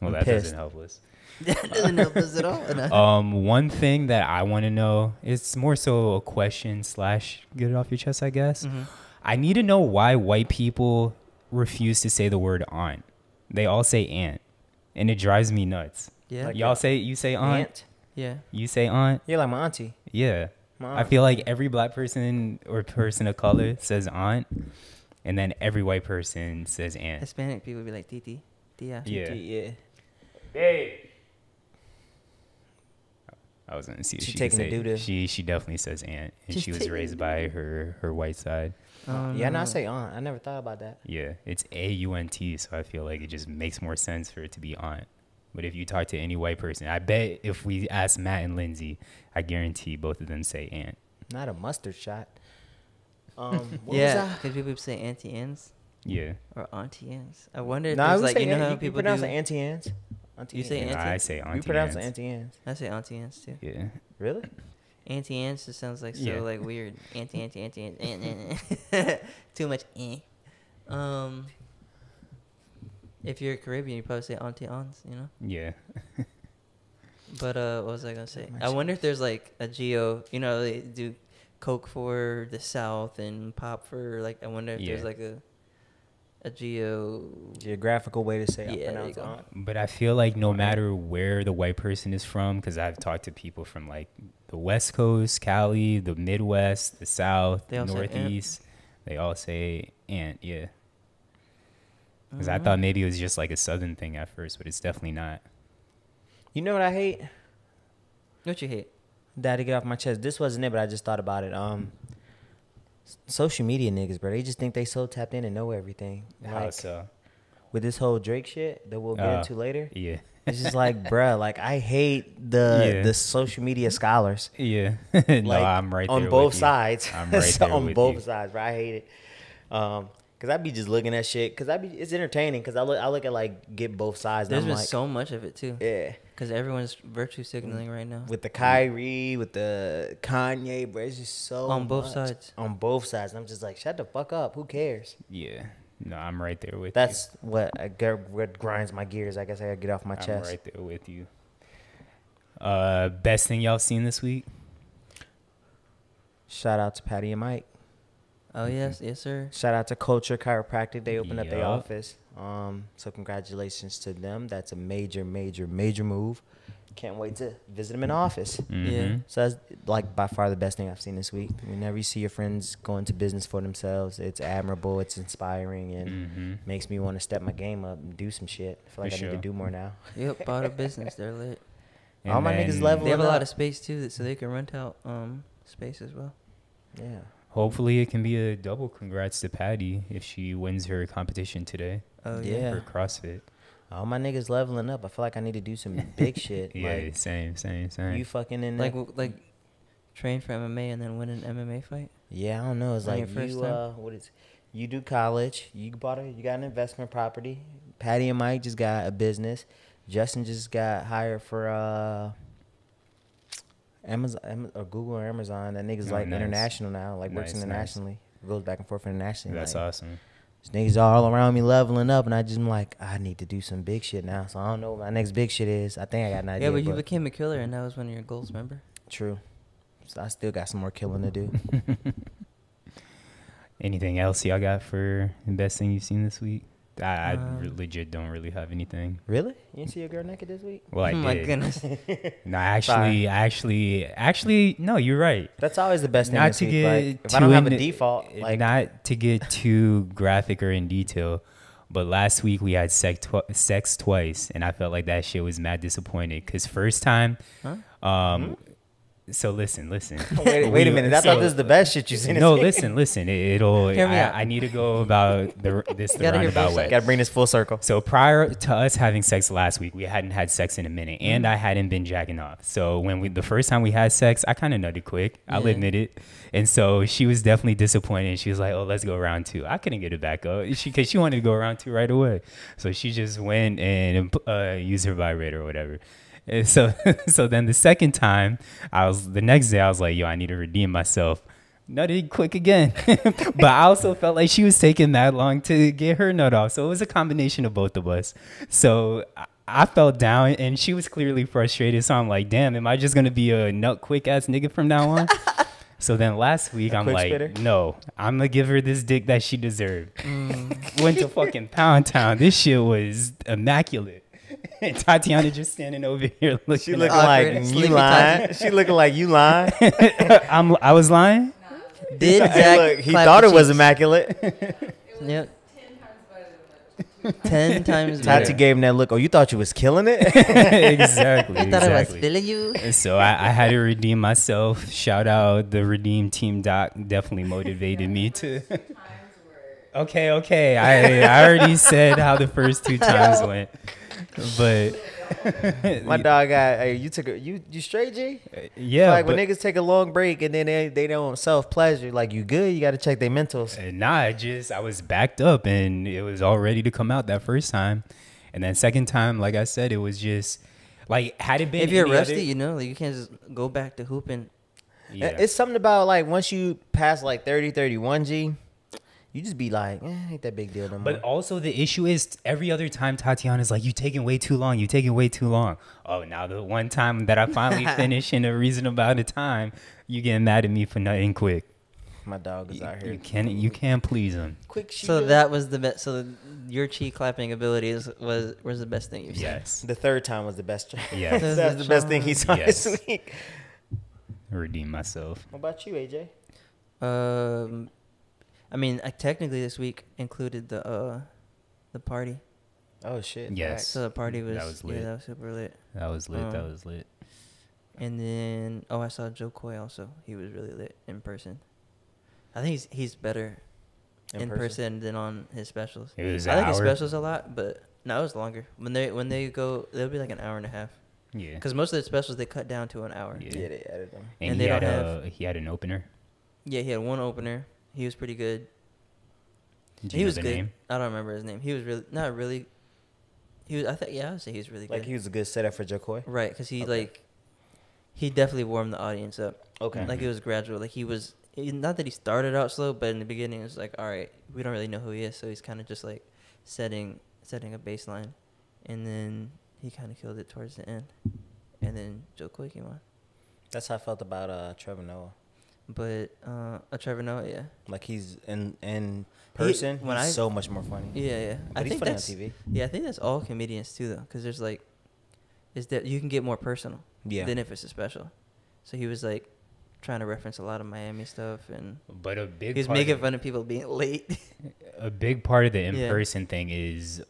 Well, I'm that pissed. doesn't help us. That doesn't help us at all. No. Um, one thing that I want to know is more so a question slash get it off your chest, I guess. Mm-hmm. I need to know why white people refuse to say the word aunt. They all say aunt. And it drives me nuts. Yeah, like y'all say you say aunt. aunt. Yeah, you say aunt. You're like my auntie. Yeah, my aunt. I feel like every black person or person of color says aunt, and then every white person says aunt. Hispanic people be like titi, tia, yeah, titi, yeah. Babe, I was gonna see if she, she taking say, the doo-doo. She she definitely says aunt, and She's she was raised by her her white side. Um, yeah, no, I say aunt. I never thought about that. Yeah, it's A U N T, so I feel like it just makes more sense for it to be aunt. But if you talk to any white person, I bet if we ask Matt and Lindsay, I guarantee both of them say aunt. Not a mustard shot. Um, what yeah, because people say auntie Ann's. Yeah. Or auntie Ann's. I wonder if no, there's like, you know aunt, how you people pronounce do. pronounce it auntie Ann's? Auntie you say auntie? I say auntie You pronounce it auntie Ann's. I say auntie Ann's too. Yeah. Really? Auntie Ann's just sounds like so yeah. like weird. Auntie, auntie, auntie, auntie, auntie, auntie. Too much eh. Um, if you're Caribbean, you probably say auntie Ann's, you know? Yeah. But uh, what was I going to say? I wonder if there's like a geo, you know, they do Coke for the South and pop for like, I wonder if yeah. there's like a a geo... geographical way to say I yeah, pronounce aunt. But I feel like no matter where the white person is from, because I've talked to people from like the West Coast, Cali, the Midwest, the South, the Northeast. They all say aunt, yeah. Because uh-huh. I thought maybe it was just like a Southern thing at first, but it's definitely not. You know what I hate? What you hate? That to get off my chest. This wasn't it, but I just thought about it. Um, social media niggas, bro. They just think they so tapped in and know everything. How like, so? With this whole Drake shit that we'll get uh, into later. Yeah. It's just like, bruh, like I hate the yeah. the social media scholars. Yeah, no, like, I'm right there on both with sides. You. I'm right so there on with both you. sides, bruh. I hate it because um, I be just looking at shit because I be it's entertaining because I look I look at like get both sides. There's been like, so much of it too. Yeah, because everyone's virtue signaling right now with the Kyrie, with the Kanye, bruh. It's just so on both much. sides. On both sides, and I'm just like, shut the fuck up. Who cares? Yeah. No, I'm right there with That's you. That's what, I get, what grinds my gears. I guess I got to get off my I'm chest. I'm right there with you. Uh, best thing y'all seen this week? Shout out to Patty and Mike. Oh, mm-hmm. yes. Yes, sir. Shout out to Culture Chiropractic. They opened yep. up their office. Um, so congratulations to them. That's a major, major, major move. Can't wait to visit them in the office. Mm-hmm. Yeah. So that's like by far the best thing I've seen this week. Whenever you see your friends go into business for themselves, it's admirable, it's inspiring, and mm-hmm. makes me want to step my game up and do some shit. I feel like for I sure. need to do more now. Yep, bought a business. They're lit. And all my niggas leveling They have a lot up. of space too, so they can rent out um space as well. Yeah. Hopefully it can be a double congrats to Patty if she wins her competition today. Oh yeah. yeah. For CrossFit. All my niggas leveling up. I feel like I need to do some big shit. Yeah, like, same, same, same. You fucking in like, there? Like, train for M M A and then win an M M A fight? Yeah, I don't know. It's like, like you, uh, what is, you do college. You bought a, you got an investment property. Patty and Mike just got a business. Justin just got hired for uh, Amazon or Google or Amazon. That nigga's oh, like nice. international now. Like nice, works internationally. Nice. Goes back and forth internationally. That's like, awesome. These niggas all around me leveling up, and I just am like, I need to do some big shit now. So I don't know what my next big shit is. I think I got an idea. Yeah, but you but became a killer, and that was one of your goals, remember? True. So I still got some more killing to do. Anything else y'all got for the best thing you've seen this week? I, um, I legit don't really have anything. Really? You didn't see a girl naked this week? Well, I oh did. My goodness. No, actually, actually, actually, no, you're right. That's always the best thing. Not to week. get like, if I don't have a default, like not to get too graphic or in detail. But last week we had sex tw sex twice, and I felt like that shit was mad disappointed. Cause first time, huh? um, mm-hmm. So listen, listen. wait, wait a minute. I so, thought this was the best shit you've seen. No, listen, listen. It, it'll. I, I need to go about the, this the roundabout way. Got to bring this full circle. So prior to us having sex last week, we hadn't had sex in a minute, mm-hmm. and I hadn't been jacking off. So when we the first time we had sex, I kind of nutted quick. Yeah. I'll admit it. And so she was definitely disappointed. She was like, "Oh, let's go round two." I couldn't get it back up because she, she wanted to go round two right away. So she just went and uh, used her vibrator or whatever. And so so then the second time, I was the next day I was like, yo, I need to redeem myself. Nutted quick again. But I also felt like she was taking that long to get her nut off. So it was a combination of both of us. So I, I fell down and she was clearly frustrated. So I'm like, damn, am I just going to be a nut quick ass nigga from now on? So then last week, a I'm like, spitter. No, I'm going to give her this dick that she deserved. Mm. Went to fucking Pound Town. This shit was immaculate. And Tatiana just standing over here looking she looked like, like you lying. She looking like you lying. I'm, I was lying? Nah. Did Zach hey, look, he thought it was immaculate. It was yep. ten times better than that. ten times better. Tati gave him that look. Oh, you thought you was killing it? Exactly. I thought exactly. I was feeling you. And so I, I had to redeem myself. Shout out the Redeem Team Doc. Definitely motivated yeah, me to... Okay, okay. I, I already said how the first two times went. But my dog got hey, you took a, you you straight G yeah like when niggas take a long break and then they, they don't self pleasure like you good you got to check their mentals. Nah, I just I was backed up and it was all ready to come out that first time, and then second time like I said it was just like had it been if you're rusty other, you know like you can't just go back to hooping. Yeah. It's something about like once you pass like thirty, thirty-one G. You just be like, eh, ain't that big deal no more. But also the issue is every other time Tatiana's like, you taking way too long. You taking way too long. Oh, now the one time that I finally finish in a reasonable amount of time, you getting mad at me for nothing quick. My dog is you, out here. You can't you can't please him. Quick. So did. That was the best. So the, your cheek clapping abilities was was the best thing you've seen. Yes. The third time was the best. Yes. That's that the best thing he saw yes. this week. Redeem myself. What about you, A J? Um. I mean, I technically this week included the uh, the party. Oh shit! Yes, so the party was that was lit. Yeah, that was super lit. That was lit. Um, that was lit. And then oh, I saw Joe Koy also. He was really lit in person. I think he's he's better in, in person? person than on his specials. It was I an like hour. His specials a lot, but no, it was longer. When they when they go, they'll be like an hour and a half. Yeah, because most of their specials they cut down to an hour. Yeah, yeah they added them. And, and they had don't a, have. He had an opener. Yeah, he had one opener. He was pretty good. He was good. Name? I don't remember his name. He was really not really. He was. I think. Yeah, I would say he was really good. Like he was a good setup for Joe Koy. Right, because he okay. like. He definitely warmed the audience up. Okay. Like mm-hmm. it was gradual. Like he was. Not that he started out slow, but in the beginning it was like, all right, we don't really know who he is, so he's kind of just like, setting setting a baseline, and then he kind of killed it towards the end, and then Joe Koy came on. That's how I felt about uh, Trevor Noah. But uh, a Trevor Noah, yeah. Like he's in in person, he, when he's I, so much more funny. Yeah, yeah. But I he's think funny that's, on T V. Yeah, I think that's all comedians too, though, because there's like, is that you can get more personal. Yeah. Than if it's a special. So he was like, trying to reference a lot of Miami stuff and. But a big. He's making of, fun of people being late. A big part of the in person yeah. thing is.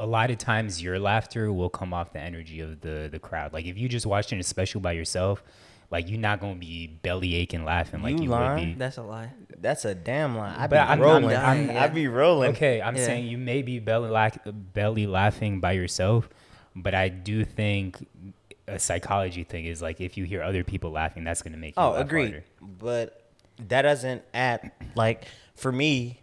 A lot of times your laughter will come off the energy of the the crowd. Like if you just watching a special by yourself. Like, you're not going to be belly aching laughing like you, you would be. That's a lie. That's a damn lie. I be I'm, rolling. I'm, I'm, I'm, yeah. I be rolling. Okay, I'm yeah. saying you may be belly, like, belly laughing by yourself, but I do think a psychology thing is, like, if you hear other people laughing, that's going to make you oh, laugh agreed. Harder. But that doesn't add, like, for me,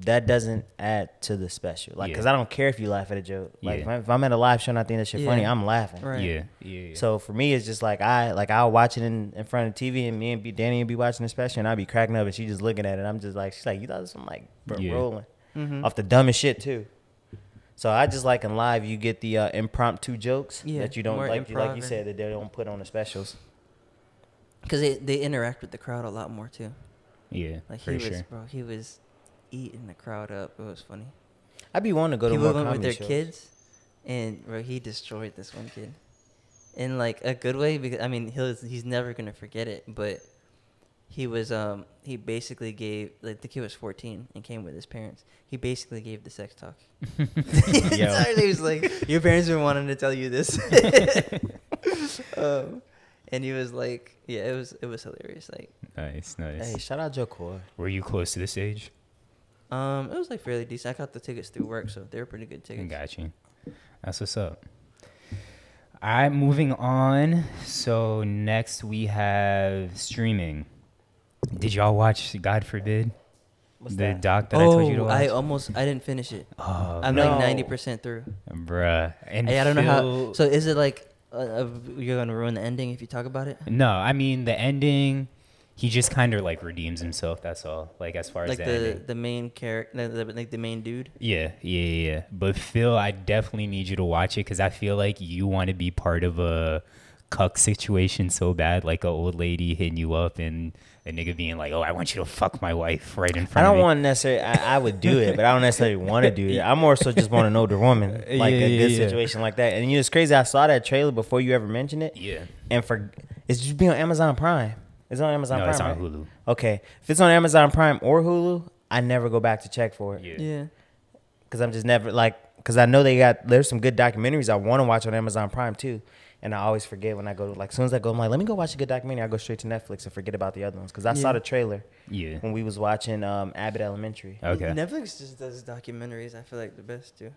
that doesn't add to the special. Like, because yeah. I don't care if you laugh at a joke. Like, yeah. if, I'm, if I'm at a live show and I think that shit yeah. funny, I'm laughing. Right. Yeah. Yeah, yeah. So, for me, it's just like, I, like, I'll watch it in, in front of T V and me and B, Danny and be watching the special and I'll be cracking up and she's just looking at it. I'm just like, she's like, you thought this? I'm like, bro, yeah. rolling. Mm-hmm. Off the dumbest shit, too. So, I just like in live, you get the uh, impromptu jokes yeah. that you don't, more like, like you said, that they don't put on the specials. Because they, they interact with the crowd a lot more, too. Yeah. Like, he was, sure. bro, he was. Eating the crowd up, it was funny. I'd be wanting to go to people went with their shows. Kids, and bro, he destroyed this one kid in like a good way because I mean he'll he's never gonna forget it. But he was um he basically gave like the kid was fourteen and came with his parents. He basically gave the sex talk. He was like, your parents been wanting to tell you this. um, And he was like, yeah, it was it was hilarious. Like, nice, nice. Hey, shout out Joe Koy. Were you close to the stage? Um, it was like fairly decent. I got the tickets through work, so they were pretty good tickets. Got you. That's what's up. All right, moving on. So next we have streaming. Did y'all watch God Forbid? What's the that? doc that oh, I told you to watch? I almost, I didn't finish it. Oh, I'm no. like ninety percent through. Bruh. And hey, I don't know how, so is it like, uh, you're going to ruin the ending if you talk about it? No, I mean the ending, he just kind of like redeems himself, that's all. Like as far like as the the, the main character, the, the, like the main dude? Yeah, yeah, yeah. But Phil, I definitely need you to watch it because I feel like you want to be part of a cuck situation so bad, like an old lady hitting you up and a nigga being like, oh, I want you to fuck my wife right in front of me. I don't of me. want necessarily, I, I would do it, but I don't necessarily want to do it. I more so just want to know the woman, like yeah, a good yeah, situation yeah. like that. And you know, it's crazy, I saw that trailer before you ever mentioned it. Yeah. And for, it's just being on Amazon Prime. It's on Amazon no, Prime. It's on right? Hulu. Okay. If it's on Amazon Prime or Hulu, I never go back to check for it. Yeah. Because yeah. I'm just never like, because I know they got, there's some good documentaries I want to watch on Amazon Prime too. And I always forget when I go to, like, as soon as I go, I'm like, let me go watch a good documentary. I go straight to Netflix and forget about the other ones. Because I yeah. saw the trailer yeah. when we was watching um, Abbott Elementary. Okay. Netflix just does documentaries, I feel like, the best, too.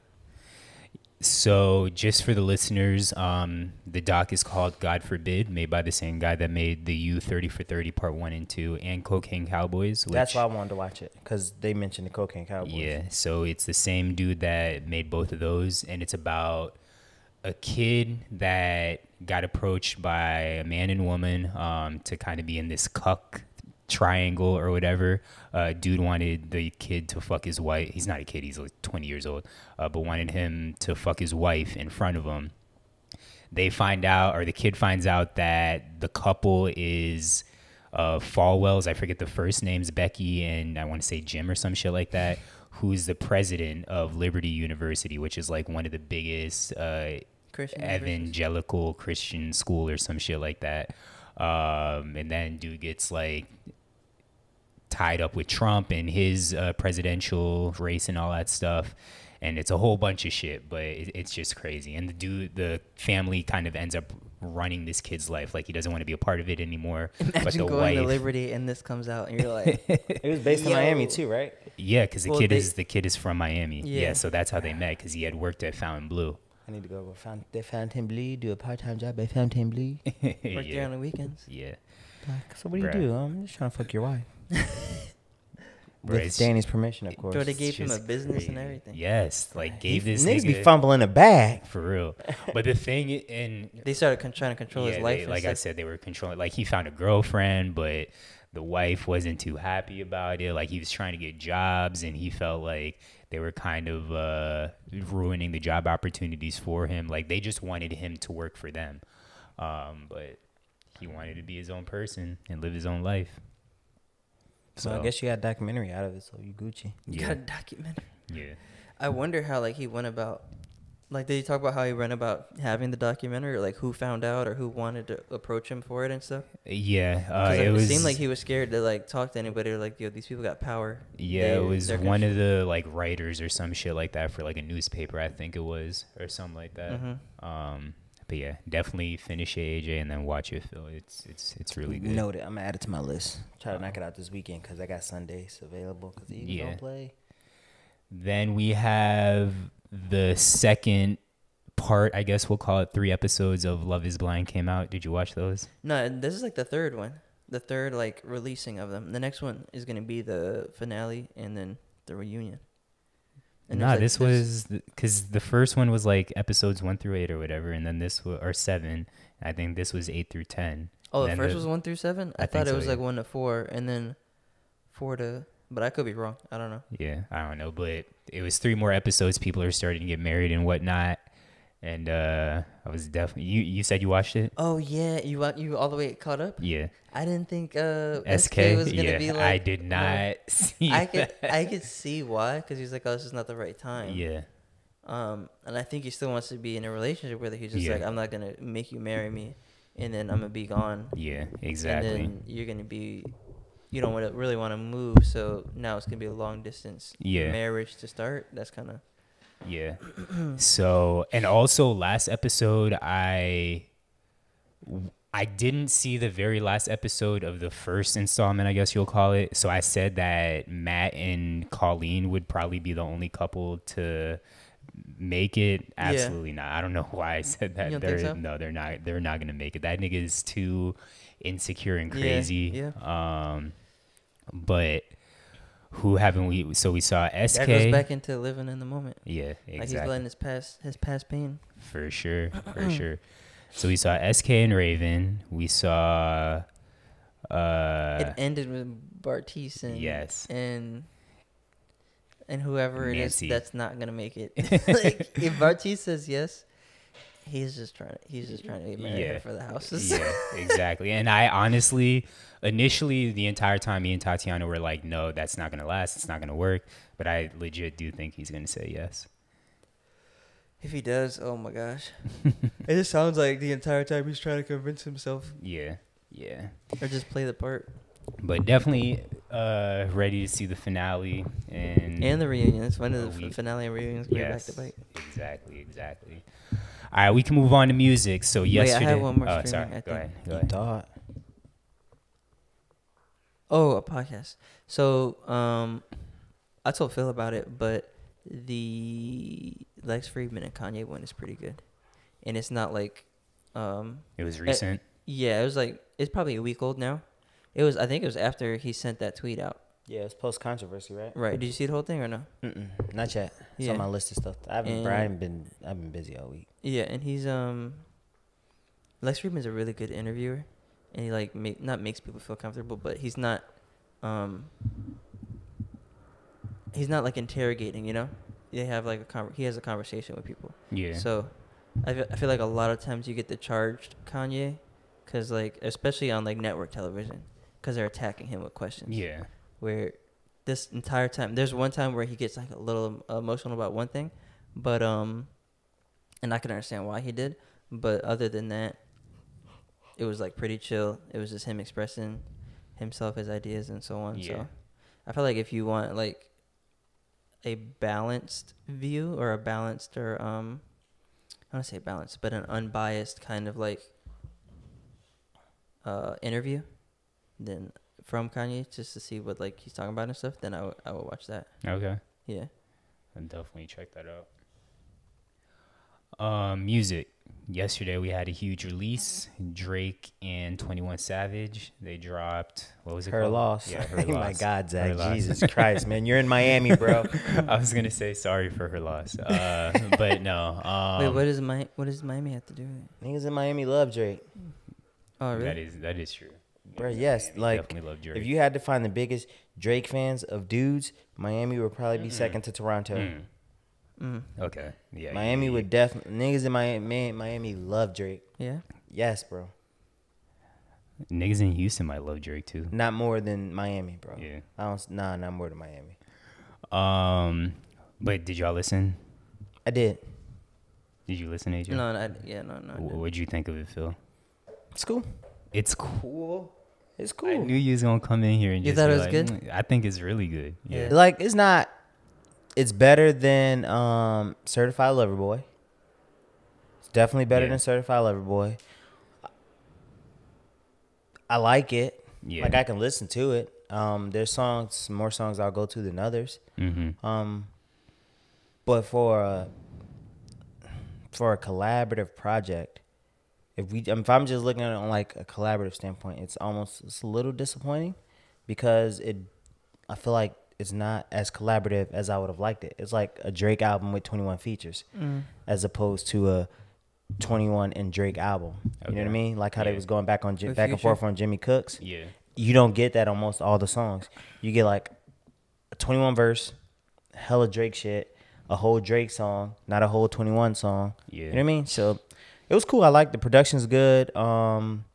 So, just for the listeners, um, the doc is called God Forbid, made by the same guy that made the U thirty for thirty Part one and two and Cocaine Cowboys. Which, that's why I wanted to watch it, because they mentioned the Cocaine Cowboys. Yeah, so it's the same dude that made both of those, and it's about a kid that got approached by a man and woman um, to kind of be in this cuck triangle or whatever. Uh, dude wanted the kid to fuck his wife. He's not a kid. He's like twenty years old, uh, but wanted him to fuck his wife in front of him. They find out, or the kid finds out, that the couple is uh, Falwell's. I forget the first names, Becky and I want to say Jim or some shit like that, who's the president of Liberty University, which is like one of the biggest uh, Christian evangelical Christian. Christian school or some shit like that. Um, and then dude gets like tied up with Trump and his uh, presidential race and all that stuff. And it's a whole bunch of shit, but it, it's just crazy. And the dude, the family kind of ends up running this kid's life. Like he doesn't want to be a part of it anymore. Imagine but the going wife, to Liberty and this comes out and you're like, it was based in Miami too, right? Yeah. Cause the well, kid they, is, the kid is from Miami. Yeah. yeah so that's how they met. Cause he had worked at Fontainebleau. I need to go over to Fontainebleau, do a part-time job at Fontainebleau. Work yeah. there on the weekends. Yeah. Like, so what do Bruh. you do? I'm just trying to fuck your wife. With Bruh, Danny's permission, of course. Bro, they gave him a business crazy. and everything. Yes, like gave he, this niggas nigga, be fumbling a bag. For real. But the thing, and they started con trying to control yeah, his life. They, like stuff. I said, they were controlling, like he found a girlfriend, but the wife wasn't too happy about it. Like he was trying to get jobs and he felt like they were kind of uh, ruining the job opportunities for him. Like they just wanted him to work for them. Um, but he wanted to be his own person and live his own life. So well, I guess you got a documentary out of it. So you Gucci. You yeah. got a documentary. Yeah. I wonder how like he went about, like did he talk about how he went about having the documentary or like who found out or who wanted to approach him for it and stuff? Yeah. Uh, like, it, it was, seemed like he was scared to like talk to anybody or like, yo, these people got power. Yeah, they, it was one of the like writers or some shit like that for like a newspaper, I think it was, or something like that. Mm-hmm. Um, but yeah, definitely finish it, A J, and then watch it, Phil. It's it's it's really good. Noted. I'm going to add it to my list. Try to knock it out this weekend because I got Sundays available because you yeah. don't play. Then we have the second part, I guess we'll call it, three episodes of Love Is Blind came out. Did you watch those? No, this is like the third one. The third, like, releasing of them. The next one is going to be the finale and then the reunion. And no, nah, like, this was, because the first one was like episodes one through eight or whatever, and then this was, or seven, I think this was eight through ten. Oh, the first the, was one through seven? I, I thought it so, was yeah. like one to four, and then four to, but I could be wrong. I don't know. Yeah, I don't know, but it was three more episodes. People are starting to get married and whatnot, and uh, I was definitely, you, you said you watched it? Oh, yeah, you you all the way caught up? Yeah. I didn't think uh, S K was going to yeah, be like. I did not like, see I could, that. I could see why, because he's like, oh, this is not the right time. Yeah. Um, and I think he still wants to be in a relationship where he's just yeah. like, I'm not going to make you marry me, and then I'm going to be gone. Yeah, exactly. And then you're going to be, you don't want to really want to move, so now it's going to be a long-distance yeah. marriage to start. That's kind of. Yeah. So, and also last episode, I... I didn't see the very last episode of the first installment, I guess you'll call it. So I said that Matt and Colleen would probably be the only couple to make it. Absolutely yeah. not. I don't know why I said that. You don't they're, think so? No, they're not. They're not gonna make it. That nigga is too insecure and crazy. Yeah. yeah. Um, but who haven't we? So we saw S K. That goes back into living in the moment. Yeah, exactly. Like he's letting his past, his past pain. For sure. For sure. So we saw S K and Raven. We saw. Uh, it ended with Bartise and yes, and and whoever it Nancy. Is that's not gonna make it. Like if Bartise says yes, he's just trying. To, he's just trying to be married yeah. for the houses. Yeah, exactly. And I honestly, initially, the entire time, me and Tatiana were like, "No, that's not gonna last. It's not gonna work." But I legit do think he's gonna say yes. If he does, oh my gosh. It just sounds like the entire time he's trying to convince himself. Yeah, yeah. Or just play the part. But definitely uh, ready to see the finale. And and the reunion. It's one of the finale and reunions going yes, back to back. Exactly, exactly. All right, we can move on to music. So yesterday. Wait, I have one more oh, streaming, sorry. Go ahead. Go ahead. Thought. Oh, a podcast. So um, I told Phil about it, but the Lex Fridman and Kanye one is pretty good, and it's not like um it was recent. At, yeah, it was like it's probably a week old now. It was I think it was after he sent that tweet out. Yeah, it's post controversy, right? Right. Did you see the whole thing or no? Mm-mm, not yet. It's yeah. on my list of stuff. I've been I've been I've been busy all week. Yeah, and he's um Lex Fridman's a really good interviewer, and he like make, not makes people feel comfortable, but he's not um. He's not like interrogating, you know. They have like a con- he has a conversation with people. Yeah. So, I feel, I feel like a lot of times you get the charged Kanye, cause like especially on like network television, cause they're attacking him with questions. Yeah. Where this entire time, there's one time where he gets like a little emotional about one thing, but um, and I can understand why he did, but other than that, it was like pretty chill. It was just him expressing himself, his ideas, and so on. Yeah. So, I feel like if you want like. A balanced view or a balanced or um I don't want to say balanced but an unbiased kind of like uh interview then from Kanye just to see what like he's talking about and stuff then I, w- I would watch that. Okay. Yeah. I'll definitely check that out. Um, uh, music. Yesterday we had a huge release. Drake and twenty-one Savage. They dropped what was it Her called? Her Loss. Yeah, Her Loss. Oh my God, Zach. Her Jesus loss. Christ, man, you're in Miami, bro. I was gonna say sorry for Her Loss, uh, but no. Um, Wait, what does my what does Miami have to do with it? Niggas in Miami love Drake. Oh, really? That is that is true, bro. Yeah, yes, Miami like definitely love Drake. If you had to find the biggest Drake fans of dudes, Miami would probably be mm. second to Toronto. Mm. Mm. Okay. Yeah. Miami yeah, would yeah. definitely niggas in Miami. Miami love Drake. Yeah. Yes, bro. Niggas in Houston might love Drake too. Not more than Miami, bro. Yeah. I don't. Nah, not more than Miami. Um, but did y'all listen? I did. Did you listen, A J? No, no. Yeah, no, no. What would you think of it, Phil? It's cool. It's cool. It's cool. I knew you was gonna come in here and you just thought it was like, good. Mm, I think it's really good. Yeah. yeah. Like it's not. It's better than um, Certified Lover Boy. It's definitely better yeah. than Certified Lover Boy. I like it. Yeah. Like I can listen to it. Um, there's songs, more songs I'll go to than others. Mm-hmm. Um, but for a, for a collaborative project, if we, if I'm just looking at it on like a collaborative standpoint, it's almost it's a little disappointing because it. I feel like. It's not as collaborative as I would have liked it. It's like a Drake album with twenty-one features mm. as opposed to a twenty-one and Drake album. Okay. You know what I mean? Like how yeah. they was going back on G- back and forth on Jimmy Cooks. Yeah. You don't get that on most all the songs. You get like a twenty-one verse, hella Drake shit, a whole Drake song, not a whole twenty-one song. Yeah. You know what I mean? So it was cool. I like the production's good. Um,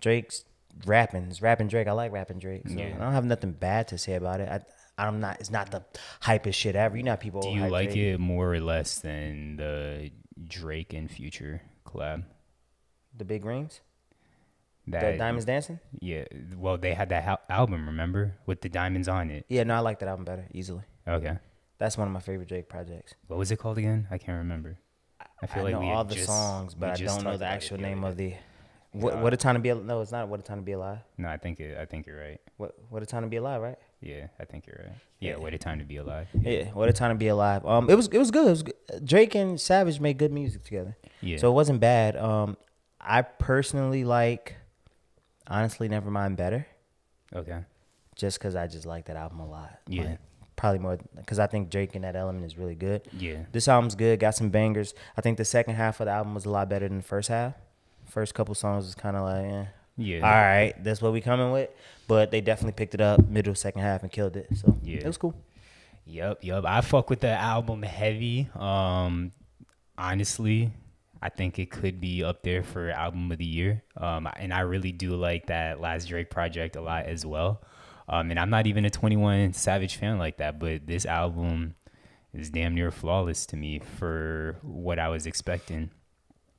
Drake's rapping. It's rapping Drake. I like rapping Drake. So yeah. I don't have nothing bad to say about it. I I'm not. It's not the hypest shit ever. You know, people. Do you like Drake. It more or less than the Drake and Future collab? The Big Rings. That, the Diamonds Dancing. Yeah. Well, they had that ha- album, remember, with the diamonds on it. Yeah. No, I like that album better easily. Okay. That's one of my favorite Drake projects. What was it called again? I can't remember. I feel I like know we all the just, songs, but I don't know the actual name of the. What, what a Time to Be Alive. No, it's not What a Time to Be Alive. No, I think it, I think you're right. What What a Time to Be Alive, right? Yeah, I think you're right. Yeah, yeah. What a Time to Be Alive. Yeah. yeah, What a Time to Be Alive. Um, it was it was good. It was good. Drake and Savage made good music together. Yeah. So it wasn't bad. Um, I personally like, honestly, Nevermind better. Okay. Just because I just like that album a lot. Yeah. Like, probably more because I think Drake in that element is really good. Yeah. This album's good. Got some bangers. I think the second half of the album was a lot better than the first half. First couple songs was kind of like, eh. Yeah. All right, that's what we coming with. But they definitely picked it up middle, second half, and killed it. So yeah, it was cool. Yep, yep. I fuck with the album heavy. Um, honestly, I think it could be up there for album of the year. Um, and I really do like that last Drake project a lot as well. Um, and I'm not even a twenty-one Savage fan like that, but this album is damn near flawless to me for what I was expecting.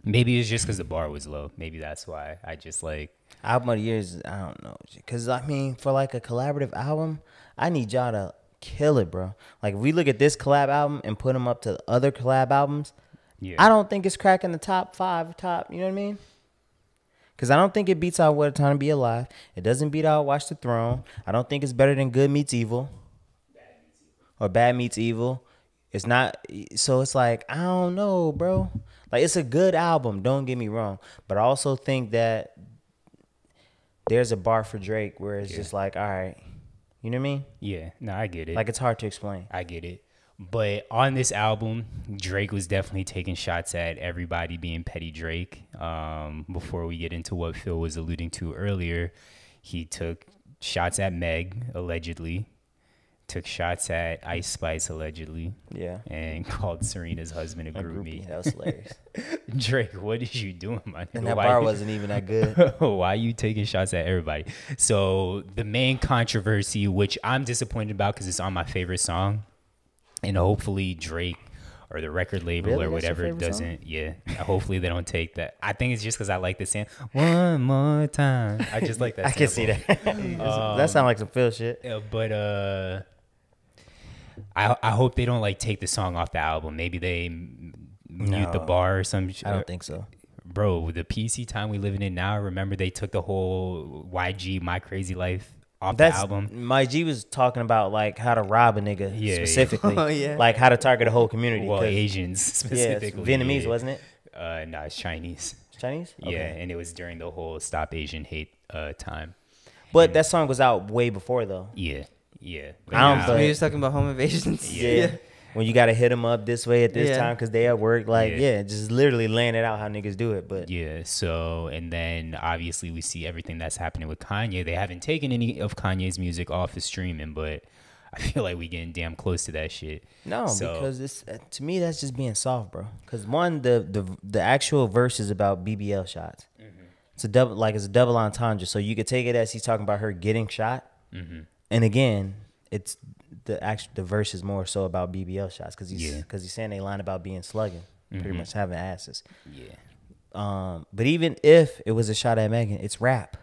Maybe it's just because the bar was low. Maybe that's why I just like... Album of the year is, I don't know. Because, I mean, for like a collaborative album, I need y'all to kill it, bro. Like, if we look at this collab album and put them up to other collab albums, yeah. I don't think it's cracking the top five, top, you know what I mean? Because I don't think it beats out What a Time to Be Alive. It doesn't beat out Watch the Throne. I don't think it's better than Good Meets Evil. Bad meets evil. Or Bad Meets Evil. It's not... So it's like, I don't know, bro. Like, it's a good album, don't get me wrong. But I also think that there's a bar for Drake where it's yeah. just like, all right, you know what I mean? Yeah, no, I get it. Like, it's hard to explain. I get it. But on this album, Drake was definitely taking shots at everybody being petty Drake. Um, before we get into what Phil was alluding to earlier, he took shots at Meg, allegedly. Took shots at Ice Spice, allegedly. Yeah. And called Serena's husband a groupie. That was hilarious. Drake, what is you doing, my nigga? And that bar wasn't even that good. Why are you taking shots at everybody? So the main controversy, which I'm disappointed about because it's on my favorite song, and hopefully Drake or the record label really? or whatever doesn't, song? yeah. Hopefully they don't take that. I think it's just because I like the sample. One more time. I just like that I sample. can see that. um, that sounds like some Phil shit. Yeah, but... uh. I I hope they don't like take the song off the album. Maybe they mute no, the bar or some shit. I don't think so. Bro, the P C time we living in now, remember they took the whole Y G My Crazy Life off That's, the album? My G was talking about like how to rob a nigga yeah, specifically. Yeah. Oh, yeah. Like how to target a whole community. Well, Asians specifically. Yeah, Vietnamese, yeah. wasn't it? Uh, no, it's Chinese. It's Chinese? Okay. Yeah, and it was during the whole Stop Asian Hate uh, time. But and, that song was out way before though. Yeah. Yeah, I don't. But, we was talking about home invasions. Yeah. yeah, when you gotta hit them up this way at this yeah. time because they at work. Like, yeah. yeah, just literally laying it out how niggas do it. But yeah, so and then obviously we see everything that's happening with Kanye. They haven't taken any of Kanye's music off of streaming, but I feel like we getting damn close to that shit. No, so, because it's to me that's just being soft, bro. Because one, the the the actual verse is about B B L shots. Mm-hmm. It's a double, like it's a double entendre. So you could take it as he's talking about her getting shot. Mm-hmm. And again, it's the actual the verse is more so about B B L shots because he's because yeah. he's saying they line about being slugging, mm-hmm. pretty much having asses. Yeah. Um, but even if it was a shot at Megan, it's rap.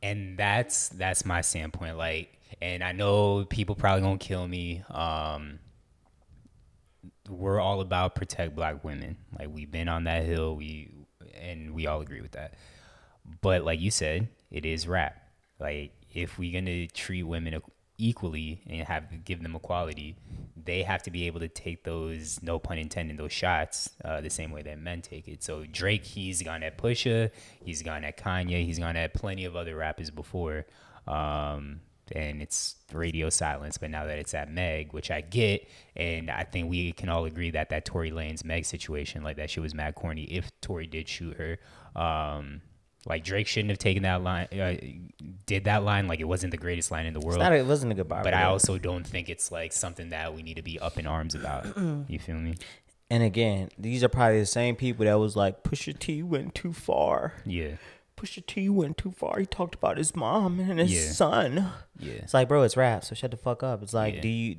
And that's that's my standpoint. Like, and I know people probably gonna kill me. Um, we're all about protect black women. Like we've been on that hill. We and we all agree with that. But like you said, it is rap. Like. If we're gonna treat women equally and have give them equality, they have to be able to take those, no pun intended, those shots uh, the same way that men take it. So Drake, he's gone at Pusha, he's gone at Kanye, he's gone at plenty of other rappers before, um, and it's radio silence. But now that it's at Meg, which I get, and I think we can all agree that that Tory Lanez Meg situation, like that shit was mad corny. If Tory did shoot her. Um, Like, Drake shouldn't have taken that line, uh, did that line. Like, it wasn't the greatest line in the world. It's not, it wasn't a good bar. But I also don't think it's, like, something that we need to be up in arms about. You feel me? And, again, these are probably the same people that was like, Pusha T went too far. Yeah. Pusha T went too far. He talked about his mom and his yeah. son. Yeah. It's like, bro, it's rap, so shut the fuck up. It's like, yeah. do you...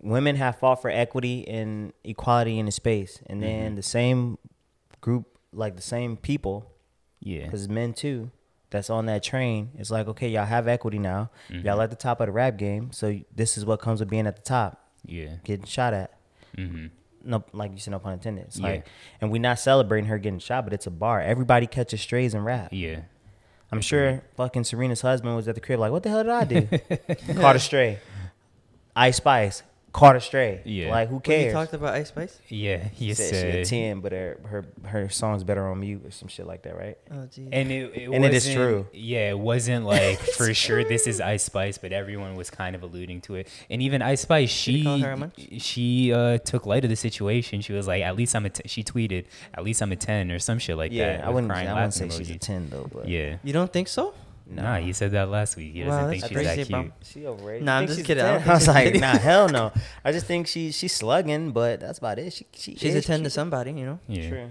Women have fought for equity and equality in the space. And mm-hmm. then the same group, like, the same people... Yeah, because men too. That's on that train. It's like, okay, y'all have equity now. Mm-hmm. Y'all at the top of the rap game, so this is what comes with being at the top. Yeah, getting shot at. Mm-hmm. no, like you said, no pun intended. It's yeah. like, and we're not celebrating her getting shot, but it's a bar. Everybody catches strays and rap. Yeah. I'm sure fucking Serena's husband was at the crib like, what the hell did I do? Caught a stray. Ice Spice. Caught a stray. Yeah. Like, who cares? When you talked about Ice Spice? Yeah. He said, said she a ten, but her, her her song's better on mute or some shit like that, right? Oh, geez. And it, it, and it is true. Yeah, it wasn't like, for sure, this is Ice Spice, but everyone was kind of alluding to it. And even Ice Spice, she she uh, took light of the situation. She was like, at least I'm a ten. She tweeted, at least I'm a ten or some shit like yeah, that. Yeah, I wouldn't, I wouldn't say she's a ten, though. But yeah. You don't think so? No. Nah, he said that last week. He doesn't wow, think she's that cute. Bro. She overrated. Nah, I'm just kidding. I, I was like, nah, hell no. I just think she she's slugging, but that's about it. She, she she's a ten to somebody, you know. Yeah. True.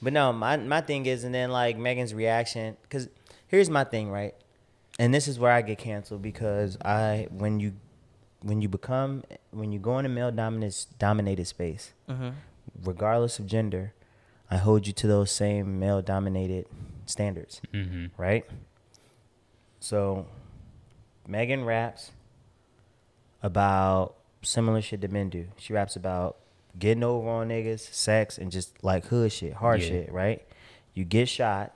But no, my my thing is, and then like Megan's reaction, because here's my thing, right? And this is where I get canceled because I when you when you become when you go in a male dominant dominated space, mm-hmm. regardless of gender, I hold you to those same male dominated standards, mm-hmm. right? So, Megan raps about similar shit that men do. She raps about getting over on niggas, sex, and just like hood shit, hard yeah. shit, right? You get shot.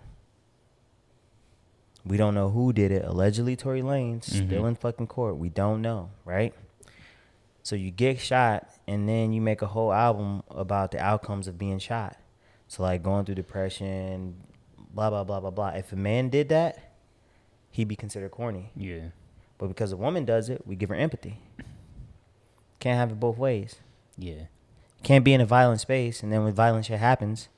We don't know who did it. Allegedly, Tory Lanez, mm-hmm. still in fucking court. We don't know, right? So, you get shot, and then you make a whole album about the outcomes of being shot. So, like going through depression, blah, blah, blah, blah, blah. If a man did that, he'd be considered corny. Yeah. But because a woman does it, we give her empathy. Can't have it both ways. Yeah. Can't be in a violent space, and then when violent shit happens,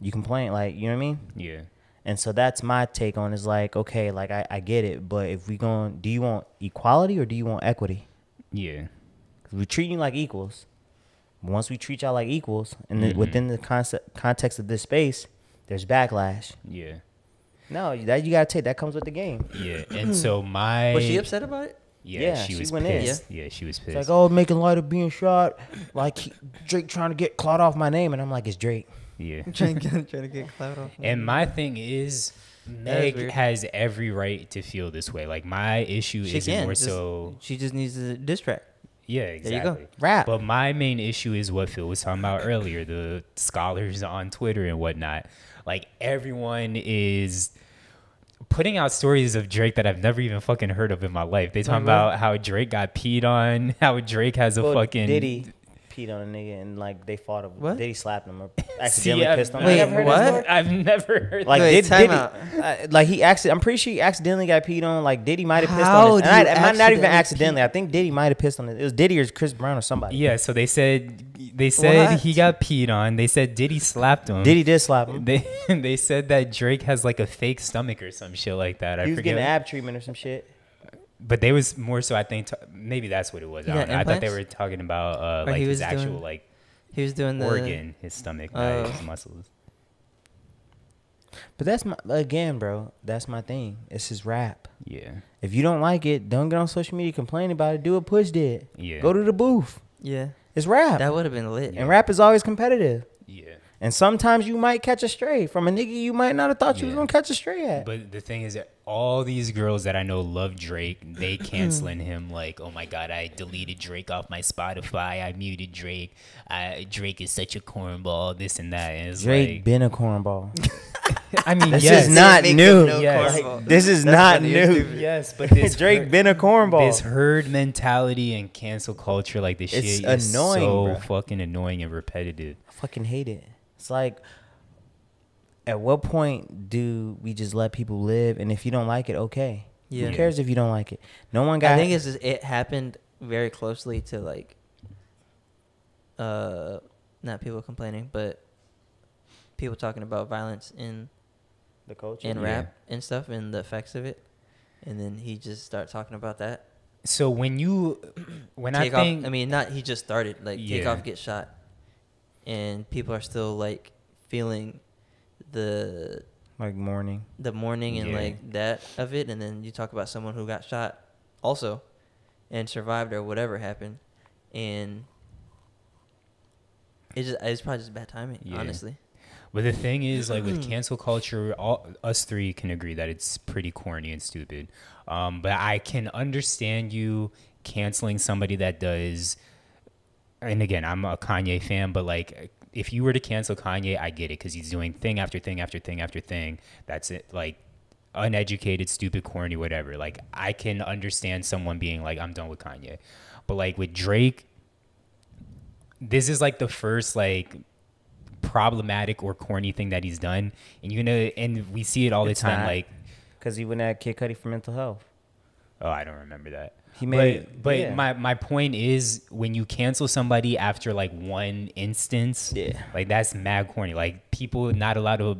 you complain, like, you know what I mean? Yeah. And so that's my take on is like, okay, like, I, I get it, but if we going, do you want equality or do you want equity? Yeah. Because we treat you like equals. Once we treat y'all like equals, and mm-hmm. the, within the concept, context of this space, there's backlash. Yeah. No, that you gotta take. That comes with the game. Yeah, and so my was she upset about it? Yeah, yeah she, she was went pissed. In. Yeah. yeah, she was pissed. It's like, oh, making light of being shot, like he, Drake trying to get Clout off my name, and I'm like, it's Drake. Yeah, trying to trying to get Clout off. My and name. My thing is, Meg has every right to feel this way. Like my issue she isn't can, more just, so she just needs a diss track. Yeah, exactly. There you go. Rap. But my main issue is what Phil was talking about earlier: the scholars on Twitter and whatnot. Like, everyone is putting out stories of Drake that I've never even fucking heard of in my life. They talking mm-hmm. about how Drake got peed on, how Drake has a well, fucking... Diddy peed on a nigga and, like, they fought him. What? Diddy slapped him or accidentally See, pissed on him. Wait, I've heard what? I've never heard like, Wait, did, Diddy, uh, like, he accidentally... I'm pretty sure he accidentally got peed on. Like, Diddy might have pissed how on his... I, I might not even accidentally. Pee? I think Diddy might have pissed on his... It was Diddy or Chris Brown or somebody. Yeah, so they said... They said what? He got peed on. They said Diddy slapped him. Diddy did slap him. They they said that Drake has like a fake stomach or some shit like that. He I was forget. Getting ab treatment or some shit. But they was more so I think maybe that's what it was. I don't know. Implants? I thought they were talking about uh, like his doing, actual like he was doing the organ, his stomach, uh, not his muscles. But that's my again, bro. That's my thing. It's his rap. Yeah. If you don't like it, don't get on social media complaining about it. Do what Push did. Yeah. Go to the booth. Yeah. It's rap. That would have been lit. And yeah. rap is always competitive. Yeah. And sometimes you might catch a stray from a nigga you might not have thought yeah. you was going to catch a stray at. But the thing is that all these girls that I know love Drake, they canceling him like, oh, my God, I deleted Drake off my Spotify. I muted Drake. I, Drake is such a cornball, this and that. And it's Drake like, been a cornball. I mean, this yes. is not new. No yes. like, this is That's not new. Yes, but this Drake herd, been a cornball. This herd mentality and cancel culture, like this it's shit, annoying, is so bro. fucking annoying and repetitive. I fucking hate it. It's like, at what point do we just let people live? And if you don't like it, okay. Yeah. Who cares if you don't like it? No one got. I think it's just, it happened very closely to like, uh, not people complaining, but people talking about violence in. The culture and rap yeah. and stuff and the effects of it, and then he just started talking about that. So when you, when I think, I mean, not he just started like yeah. Takeoff get shot, and people are still like feeling the like mourning, the mourning and yeah. like that of it, and then you talk about someone who got shot also, and survived or whatever happened, and it just it's probably just bad timing, yeah. honestly. But the thing is, like, with cancel culture, all, us three can agree that it's pretty corny and stupid. Um, but I can understand you canceling somebody that does and again, I'm a Kanye fan, but like, if you were to cancel Kanye, I get it, because he's doing thing after thing after thing after thing. That's it. Like, uneducated, stupid, corny, whatever. Like, I can understand someone being like, I'm done with Kanye. But like with Drake, this is like the first like problematic or corny thing that he's done, and you know, and we see it all it's the time. Not, like, because he went at Kid Cudi for mental health. Oh, I don't remember that. He made, but, but yeah. my my point is, when you cancel somebody after like one instance, yeah, like that's mad corny. Like, people not allowed to